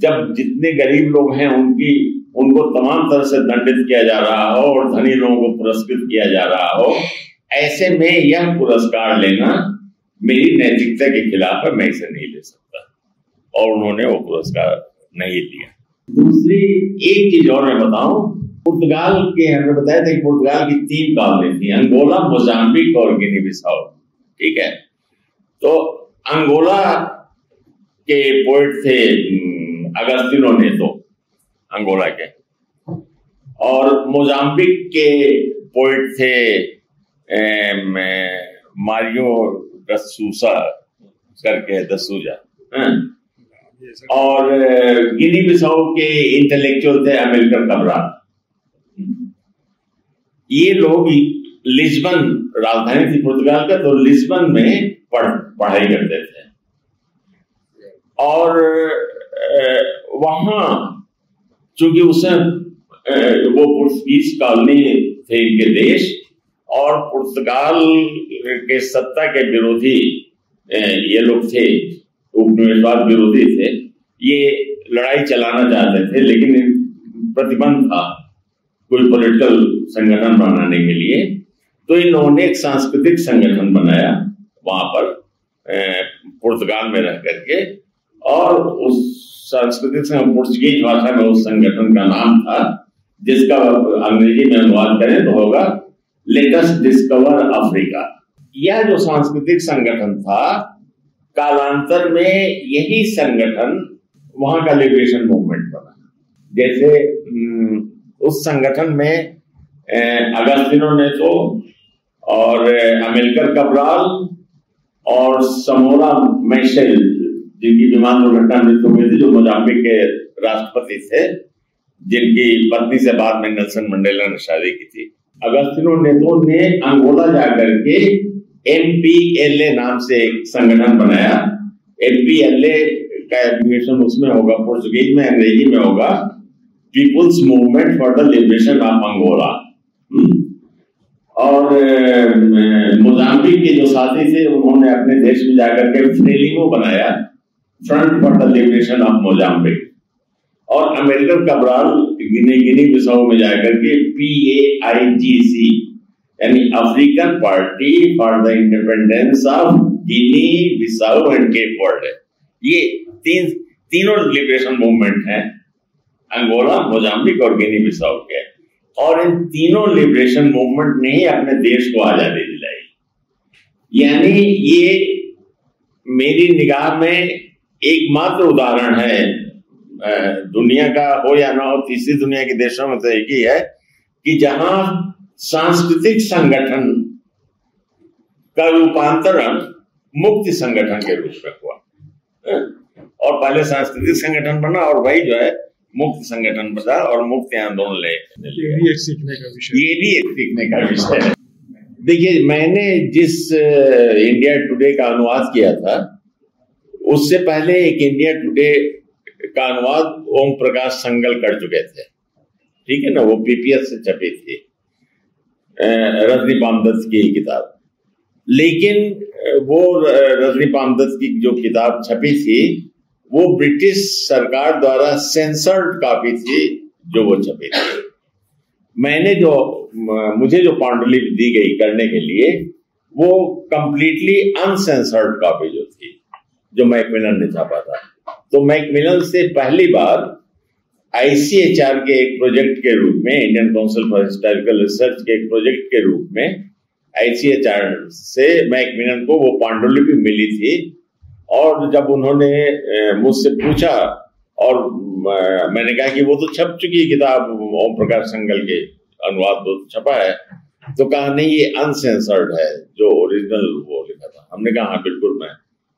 जब जितने गरीब लोग हैं उनको तमाम तरह से दंडित किया जा रहा हो और धनी लोगों को पुरस्कृत किया जा रहा हो, ऐसे में यह पुरस्कार लेना मेरी नैतिकता के खिलाफ है, मैं इसे नहीं ले सकता। और उन्होंने वो पुरस्कार नहीं लिया। दूसरी एक चीज और मैं बताऊं, पुर्तगाल के, हमने बताया था कि पुर्तगाल की 3 कॉलोनी थी, अंगोला, मोजाम्बिक और गिनी बिसाओ। ठीक है। तो अंगोला के पोइट थे अगस्तिनो नेतो, अंगोला के, और मोजाम्बिक के पोइट थे मारियो डसूसा करके, दसूजा, और गिनी बिसाऊ के इंटेलेक्चुअल थे अमीलकर कबराल। ये लोग लिस्बन, राजधानी थी पुर्तगाल का, तो लिस्बन में पढ़ाई करते थे और वहां, चूंकि उसमें वो पुर्तगीज कॉलोनी थे इनके देश, और पुर्तगाल के सत्ता के विरोधी ये लोग थे, उपनिवेशवाद विरोधी थे, ये लड़ाई चलाना चाहते थे, लेकिन प्रतिबंध था कोई पॉलिटिकल संगठन बनाने के लिए। तो इन्होंने एक सांस्कृतिक संगठन बनाया वहां पर पुर्तगाल में रह करके, और उस सांस्कृतिक पुर्तगीज भाषा में उस संगठन का नाम था, जिसका अंग्रेजी में अनुवाद करें तो होगा लेटेस्ट डिस्कवर अफ्रीका। यह जो सांस्कृतिक संगठन था, कालांतर में यही संगठन वहां का लिबरेशन मूवमेंट बना। जैसे उस संगठन में अगस्तिनो नेतो और अमीलकर कबराल और समोरा मैशेल, जिनकी विमान दुर्घटना मृत्यु हुई थी, जो मोजाम्बिक के राष्ट्रपति थे, जिनकी पत्नी से बाद में नेल्सन मंडेला ने शादी की थी। अगस्तिनो नेतो ने अंगोला जाकर के MPLA नाम से एक संगठन बनाया। MPLA का एब्रिविएशन उसमें होगा, पुर्तगाली में, अंग्रेजी में होगा people's movement for the liberation of Angola. और मोजाम्बिक के जो साथी थे उन्होंने अपने देश में जाकर के फ्रेलिंगो बनाया, front for the liberation of Mozambique. और अमीलकार काब्राल गिनी बिसाऊ में जाकर के PAIGC यानी African party for the independence of Guinea Bissau and Cape Verde है। ये तीनों लिबरेशन मूवमेंट हैं, अंगोला, मोजाम्बिक और गिनी बिसाऊ के। और इन तीनों लिबरेशन मूवमेंट ने अपने देश को आजादी दिलाई। यानी ये मेरी निगाह में एकमात्र उदाहरण है, दुनिया का हो या ना हो, तीसरी दुनिया के देशों में तो एक ही है कि जहां सांस्कृतिक संगठन का रूपांतरण मुक्ति संगठन के रूप में हुआ। और पहले सांस्कृतिक संगठन बना और वही जो है मुक्त संगठन बना और मुक्त आंदोलन ले। ये भी एक सीखने का विषय है। देखिए, मैंने जिस इंडिया टुडे का अनुवाद किया था उससे पहले एक इंडिया टुडे का अनुवाद ओम प्रकाश संगल कर चुके थे, ठीक है ना, वो PPS से छपी थी, रजनी पामदत्त की किताब। लेकिन वो रजनी पामदत्त की जो किताब छपी थी वो ब्रिटिश सरकार द्वारा सेंसर्ड कॉपी थी जो वो छपी थी। मुझे जो पांडुलिपि दी गई करने के लिए वो कंप्लीटली अनसेंसर्ड कॉपी जो थी, जो मैकमिलन ने छापा था। तो मैकमिलन से पहली बार ICHR के एक प्रोजेक्ट के रूप में, Indian council for historical research के एक प्रोजेक्ट के रूप में ICHR से मैकमिलन को वो पांडुलिपि मिली थी। और जब उन्होंने मुझसे पूछा और मैंने कहा कि वो तो छप चुकी किताब, ओम प्रकाश संगल के अनुवाद तो छपा है, तो कहा नहीं, ये अनसेंसर्ड है जो ओरिजिनल वो लिखा था। हमने कहा हाँ बिल्कुल,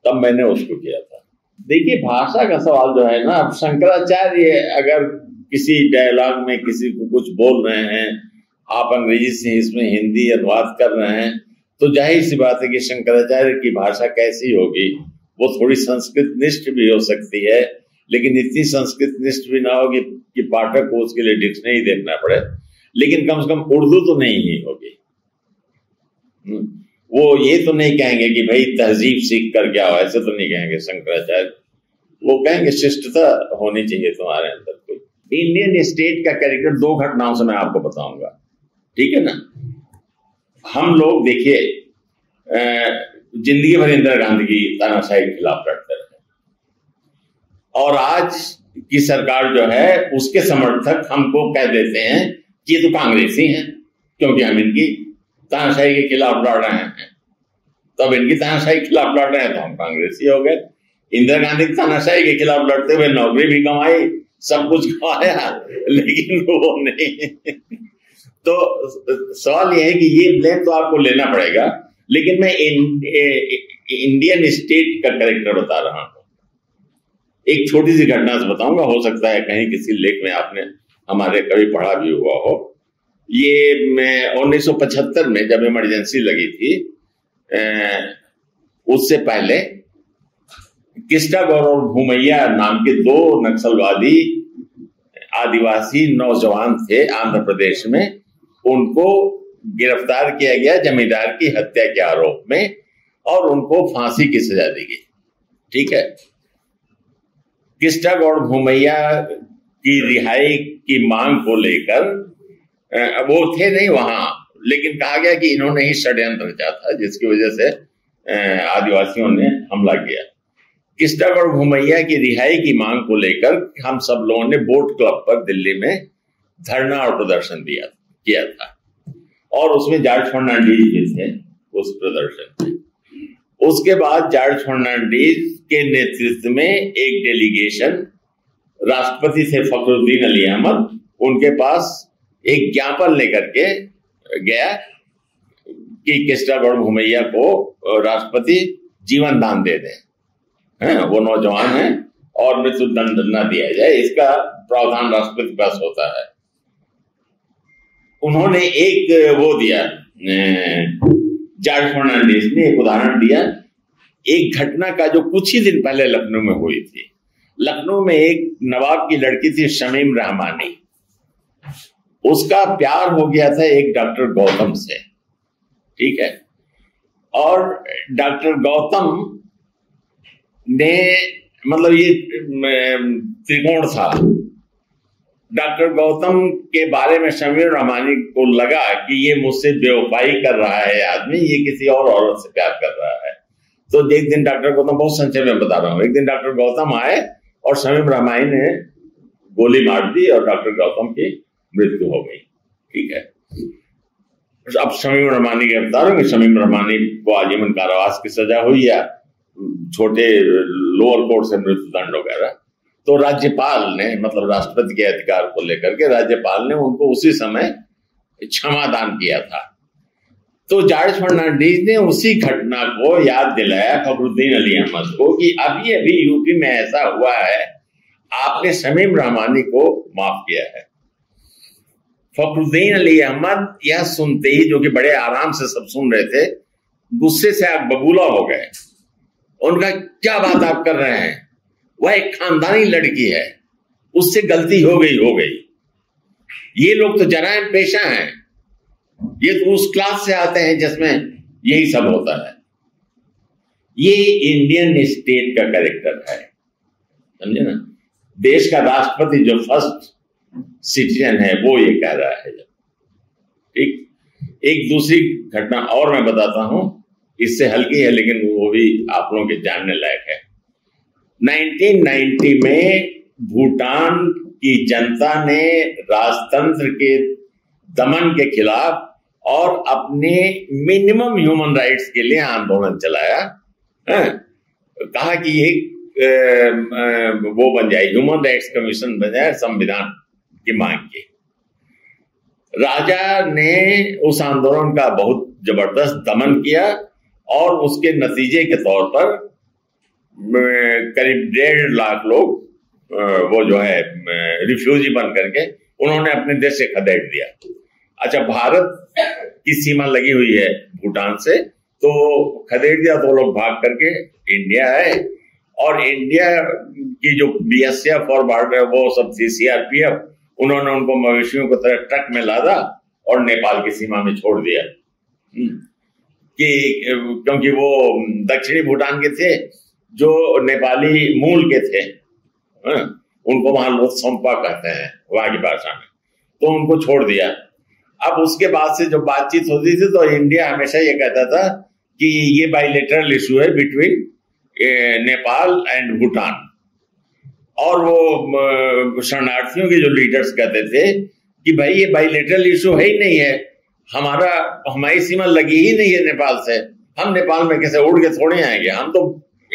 तब मैंने उसको किया था। देखिए, भाषा का सवाल जो है ना, अब शंकराचार्य अगर किसी डायलॉग में किसी को कुछ बोल रहे हैं, आप अंग्रेजी से इसमें हिंदी अनुवाद कर रहे हैं, तो जाहिर सी बात है कि शंकराचार्य की भाषा कैसी होगी। वो थोड़ी संस्कृत निष्ठ भी हो सकती है, लेकिन इतनी संस्कृत निष्ठ भी ना होगी कि पाठक को उसके लिए डिक्शनरी देखना पड़े। लेकिन कम से कम उर्दू तो नहीं ही होगी। वो ये तो नहीं कहेंगे कि भाई तहजीब सीख कर क्या हो, ऐसे तो नहीं कहेंगे शंकराचार्य। वो कहेंगे शिष्टता होनी चाहिए तुम्हारे अंदर। कोई इंडियन स्टेट का कैरेक्टर दो घटनाओं से मैं आपको बताऊंगा, ठीक है ना। हम लोग देखिए जिंदगी भर इंदिरा गांधी की तानाशाही के खिलाफ लड़ते रहे और आज की सरकार जो है उसके समर्थक हमको कह देते हैं कि ये तो कांग्रेसी हैं क्योंकि हम इनकी तानाशाही के खिलाफ लड़ रहे हैं। तो अब इनकी तानाशाही के खिलाफ लड़ रहे हैं तो हम कांग्रेसी हो गए। इंदिरा गांधी की तानाशाही के खिलाफ लड़ते हुए नौकरी भी कमाई, सब कुछ कमाया, लेकिन वो नहीं। तो सवाल यह है कि ये ब्लेम तो आपको लेना पड़ेगा, लेकिन मैं इंडियन स्टेट का कैरेक्टर बता रहा हूं। एक छोटी सी घटना से बताऊंगा, हो सकता है कहीं किसी लेख में आपने हमारे कभी पढ़ा भी हुआ हो। ये मैं 1975 में जब इमरजेंसी लगी थी उससे पहले किस्टागौर और भूमैया नाम के दो नक्सलवादी आदिवासी नौजवान थे आंध्र प्रदेश में। उनको गिरफ्तार किया गया जमींदार की हत्या के आरोप में और उनको फांसी की सजा दी गई, ठीक है। किस्टागौड़ भूमैया की रिहाई की मांग को लेकर वो थे नहीं वहां, लेकिन कहा गया कि इन्होंने ही षड्यंत्र रचा था जिसकी वजह से आदिवासियों ने हमला किया। किस्टागौड़ भूमैया की रिहाई की मांग को लेकर हम सब लोगों ने बोट क्लब पर दिल्ली में धरना और प्रदर्शन किया था और उसमें जॉर्ज फर्नांडीज भी थे उस प्रदर्शन में। उसके बाद जॉर्ज फर्नांडीज के नेतृत्व में एक डेलीगेशन, राष्ट्रपति थे फखरुद्दीन अली अहमद, उनके पास एक ज्ञापन लेकर के गया कि किस्टागौड़ भूमैया को राष्ट्रपति जीवन दान दे दें, हैं वो नौजवान हैं और मृत्युदंड न दिया जाए, इसका प्रावधान राष्ट्रपति के पास होता है। उन्होंने एक वो दिया, जॉर्ज फर्नांडीज ने एक उदाहरण दिया एक घटना का जो कुछ ही दिन पहले लखनऊ में हुई थी। लखनऊ में एक नवाब की लड़की थी शमीम रहमानी, उसका प्यार हो गया था एक डॉक्टर गौतम से, ठीक है। और डॉक्टर गौतम ने मतलब ये त्रिकोण था, डॉक्टर गौतम के बारे में शमीर रहमानी को लगा कि ये मुझसे बेवफाई कर रहा है आदमी, ये किसी और औरत से प्यार कर रहा है। तो एक दिन डॉक्टर गौतम, बहुत संक्षेप में बता रहा हूँ, एक दिन डॉक्टर गौतम आए और शमीम रहमानी ने गोली मार दी और डॉक्टर गौतम की मृत्यु हो गई। ठीक है, अब शमीम रहमानी गिरफ्तार होंगे, शमीम रहमानी को आजीवन कारावास की सजा हुई या छोटे लोअर कोर्ट से मृत्युदंड वगैरह। तो राज्यपाल ने मतलब राष्ट्रपति के अधिकार को लेकर के राज्यपाल ने उनको उसी समय क्षमा दान किया था। तो जॉर्ज फर्नांडीज ने उसी घटना को याद दिलाया फखरुद्दीन अली अहमद को कि अभी अभी यूपी में ऐसा हुआ है, आपने शमीम रहमानी को माफ किया है। फखरुद्दीन अली अहमद यह सुनते ही, जो कि बड़े आराम से सब सुन रहे थे, गुस्से से आग बबूला हो गए। उनका क्या बात आप कर रहे हैं, वह एक खानदानी लड़की है, उससे गलती हो गई। ये लोग तो जराइम पेशा हैं, ये तो उस क्लास से आते हैं जिसमें यही सब होता है। ये इंडियन स्टेट का कैरेक्टर है, समझे ना। देश का राष्ट्रपति जो फर्स्ट सिटीजन है वो ये कह रहा है। ठीक, एक दूसरी घटना और मैं बताता हूं, इससे हल्की है लेकिन वो भी आप लोगों के जानने लायक है। 1990 में भूटान की जनता ने राजतंत्र के दमन के खिलाफ और अपने मिनिमम ह्यूमन राइट्स के लिए आंदोलन चलाया। कहा कि ये वो बन जाए, ह्यूमन राइट्स कमीशन बन जाए, संविधान की मांग की। राजा ने उस आंदोलन का बहुत जबरदस्त दमन किया और उसके नतीजे के तौर पर करीब 1.5 लाख लोग वो जो है रिफ्यूजी बन करके उन्होंने अपने देश से खदेड़ दिया। अच्छा, भारत की सीमा लगी हुई है भूटान से, तो खदेड़ दिया, तो लोग भाग करके इंडिया आए और इंडिया की जो BSF और बॉर्डर वो सब थी, CRPF, उन्होंने उनको मवेशियों को तरह ट्रक में लादा और नेपाल की सीमा में छोड़ दिया कि क्योंकि वो दक्षिणी भूटान के थे, जो नेपाली मूल के थे, उनको वहां लोथसम्पा कहते हैं वहां की भाषा में, तो उनको छोड़ दिया। अब उसके बाद से जो बातचीत होती थी तो इंडिया हमेशा ये कहता था कि ये बाइलेटरल इशू है बिटवीन नेपाल एंड भूटान, और वो शरणार्थियों के जो लीडर्स कहते थे कि भाई ये बाइलेटरल इशू है ही नहीं है, हमारा हमारी सीमा लगी ही नहीं है नेपाल से, हम नेपाल में कैसे उड़ के थोड़े आएंगे, हम तो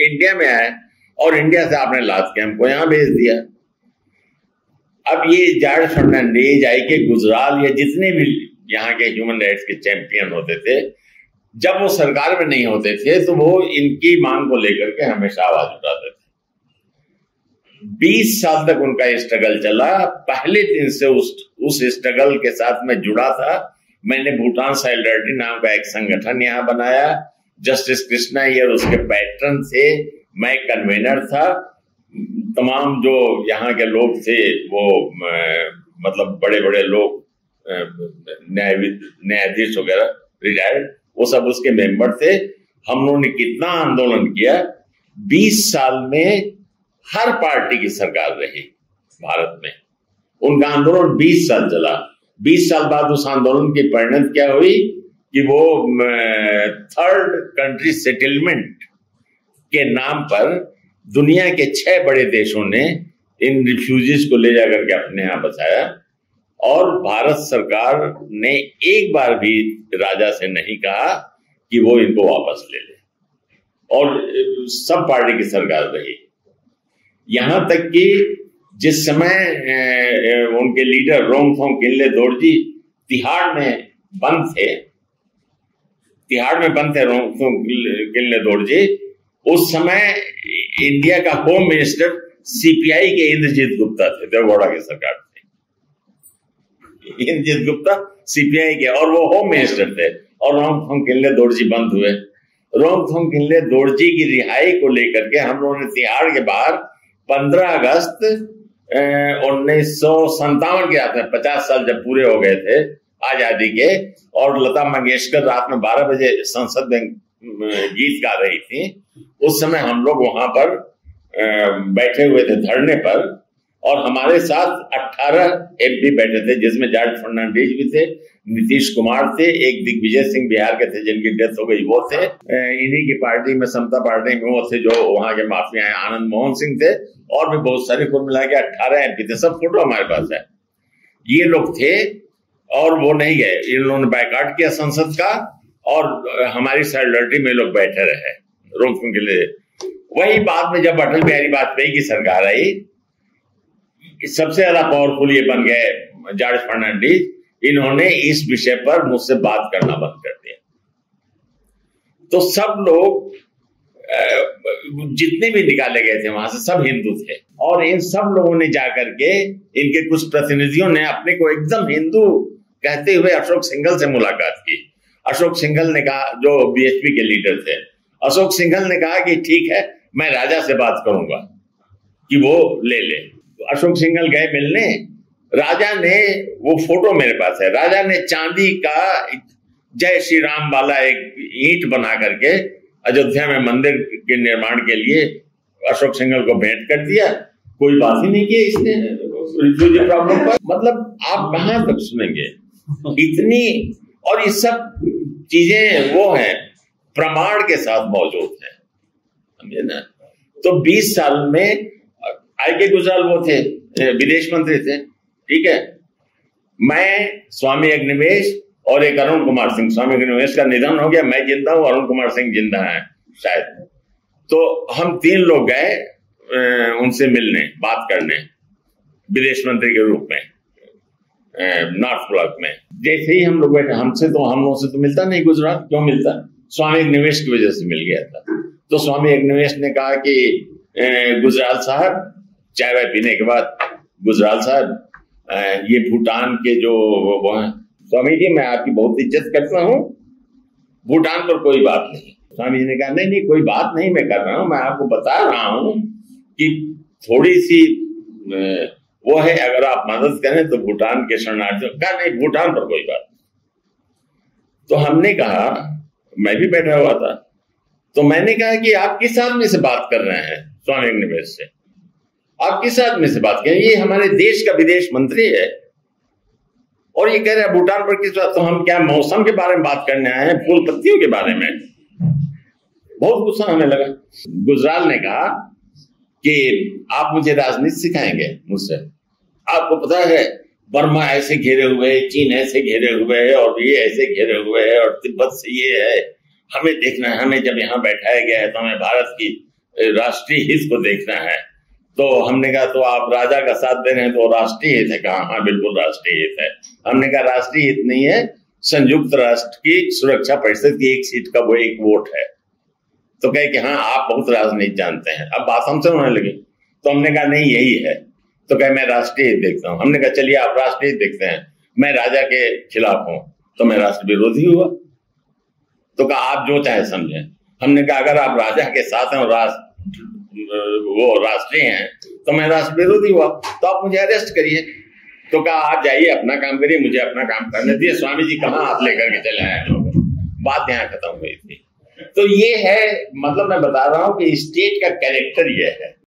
इंडिया में आए और इंडिया से आपने लाद के हमको यहां भेज दिया। अब ये जॉर्ज फर्नांडीज, I.K. गुजराल, या जितने भी यहाँ के ह्यूमन राइट्स के चैंपियन होते थे, जब वो सरकार में नहीं होते थे तो वो इनकी मांग को लेकर के हमेशा आवाज उठाते थे। 20 साल तक उनका स्ट्रगल चला। पहले दिन से उस स्ट्रगल के साथ मैं जुड़ा था। मैंने भूटान सॉलिडारिटी नाम का एक संगठन यहाँ बनाया। जस्टिस कृष्णा अय्यर उसके पैट्रन थे, मैं कन्वेनर था। तमाम जो यहाँ के लोग थे वो मतलब बड़े बड़े लोग, न्यायाधीश वगैरह रिटायर्ड, वो सब उसके मेंबर थे। हम लोगों ने कितना आंदोलन किया, 20 साल में हर पार्टी की सरकार रही भारत में। उनका आंदोलन 20 साल चला। 20 साल बाद उस आंदोलन की परिणत क्या हुई कि वो थर्ड कंट्री सेटलमेंट के नाम पर दुनिया के 6 बड़े देशों ने इन रिफ्यूजीज को ले जाकर के अपने यहाँ बसाया, और भारत सरकार ने एक बार भी राजा से नहीं कहा कि वो इनको वापस ले ले, और सब पार्टी की सरकार रही। यहां तक कि जिस समय उनके लीडर रोंगथोंग किनले दोर्जी तिहाड़ में बंद थे, किनले दोर्जे, उस समय इंडिया का होम मिनिस्टर CPI के इंद्रजीत गुप्ता थे, देवगौड़ा की सरकार थी। इंद्रजीत गुप्ता CPI के और वो होम मिनिस्टर थे, और रोंगथोंग किनले दोर्जी बंद हुए। रोंगथोंग किनले दोर्जी की रिहाई को लेकर के हम लोगों ने तिहाड़ के बाहर 15 अगस्त 1957 के, 50 साल जब पूरे हो गए थे आजादी के, और लता मंगेशकर रात में 12 बजे संसद में गीत गा रही थी। उस समय हम लोग वहां पर बैठे हुए थे धरने पर, और हमारे साथ 18 एमपी बैठे थे, जिसमें जॉर्ज फर्नांडीज भी थे, नीतीश कुमार थे, एक दिग्विजय सिंह बिहार के थे जिनकी डेथ हो गई वो थे, इन्हीं की पार्टी में समता पार्टी में वो थे जो वहां के माफिया हैं, आनंद मोहन सिंह थे, और भी बहुत सारे, कुल मिला के 18 एमपी थे। सब फोटो हमारे पास है। ये लोग थे और वो नहीं गए, इन लोगों ने बायकॉट किया संसद का, और हमारी सैलरी में लोग बैठे रहे रोकने के लिए। वही बाद में जब अटल बिहारी वाजपेयी की सरकार आई, सबसे ज्यादा पावरफुल ये बन गए जॉर्ज फर्नांडीज, इन्होंने इस विषय पर मुझसे बात करना बंद कर दिया। तो सब लोग जितने भी निकाले गए थे वहां से सब हिंदू थे, और इन सब लोगों ने जाकर के, इनके कुछ प्रतिनिधियों ने अपने को एकदम हिंदू कहते हुए अशोक सिंघल से मुलाकात की। अशोक सिंघल ने कहा, जो बीएसपी के लीडर थे, अशोक सिंघल ने कहा कि ठीक है, मैं राजा से बात करूंगा कि वो ले ले। अशोक सिंघल गए मिलने, राजा ने, वो फोटो मेरे पास है, राजा ने चांदी का जय श्री राम वाला एक ईंट बना करके अयोध्या में मंदिर के निर्माण के लिए अशोक सिंघल को भेंट कर दिया। कोई बात ही नहीं की इसने रिफ्यूजी प्रॉब्लम पर। मतलब आप कहां तक सुनेंगे इतनी, और ये सब चीजें वो है प्रमाण के साथ मौजूद है, समझे ना। तो 20 साल में I.K. गुजराल वो थे, विदेश मंत्री थे, ठीक है। मैं, स्वामी अग्निवेश और एक अरुण कुमार सिंह, स्वामी अग्निवेश का निधन हो गया, मैं जिंदा हूं, अरुण कुमार सिंह जिंदा है शायद, तो हम तीन लोग गए उनसे मिलने, बात करने, विदेश मंत्री के रूप में नॉर्थ ब्लॉक में। जैसे ही हम लोग बैठे, हम लोगों से तो मिलता नहीं गुजराल, क्यों मिलता, स्वामी अग्निवेश की वजह से मिल गया था। तो स्वामी अग्निवेश ने कहा कि गुजराल साहब, चाय वाय पीने के बाद, गुजराल साहब ये भूटान के जो वो हैं, स्वामी जी मैं आपकी बहुत इज्जत करता हूँ, भूटान पर कोई बात नहीं। स्वामी जी ने कहा नहीं नहीं कोई बात नहीं, मैं कर रहा हूँ, मैं आपको बता रहा हूँ कि थोड़ी सी वो है, अगर आप मदद करें तो भूटान के शरणार्थियों का। नहीं, भूटान पर कोई बात नहीं। तो हमने कहा, मैं भी बैठा हुआ था, तो मैंने कहा कि आप किस आदमी से बात कर रहे हैं, स्वामी अग्निवेश से, आप किस आदमी से बात करें, ये हमारे देश का विदेश मंत्री है और ये कह रहे हैं भूटान पर किस बात। तो हम क्या मौसम के बारे में बात करने आए हैं, फूल पत्तियों के बारे में? बहुत गुस्सा हमें लगा। गुजराल ने कहा कि आप मुझे राजनीति सिखाएंगे मुझसे, आपको पता है बर्मा ऐसे घेरे हुए, चीन ऐसे घेरे हुए है, और ये ऐसे घेरे हुए है, और तिब्बत से ये है, हमें देखना है, हमें जब यहाँ बैठाया गया है तो हमें भारत की राष्ट्रीय हित को देखना है। तो हमने कहा तो आप राजा का साथ दे रहे हैं तो राष्ट्रीय हित है? कहा हाँ बिल्कुल राष्ट्रीय हित है। हमने कहा राष्ट्रीय हित नहीं है, संयुक्त राष्ट्र की सुरक्षा परिषद की एक सीट का वो एक वोट है। तो कहे कि हाँ आप बहुत राजनीति जानते हैं। अब बात हमसे होने लगी, तो हमने कहा नहीं यही है। तो कहे मैं राष्ट्रीय हित देखता हूँ। हमने कहा चलिए आप राष्ट्रीय हित देखते हैं, मैं राजा के खिलाफ हूँ। तो मैं राष्ट्र विरोधी हुआ। तो कहा आप जो चाहे समझे। हमने कहा अगर आप राजा के साथ हैं और राष्ट्रीय हैं तो मैं राष्ट्र विरोधी हुआ, तो आप मुझे अरेस्ट करिए। तो कहा आप जाइए अपना काम करिए, मुझे अपना काम करने दिए। स्वामी जी कहाँ आप लेकर के चले आए, बात यहाँ खत्म हुई थी। तो ये है, मतलब मैं बता रहा हूँ कि स्टेट का कैरेक्टर ये है।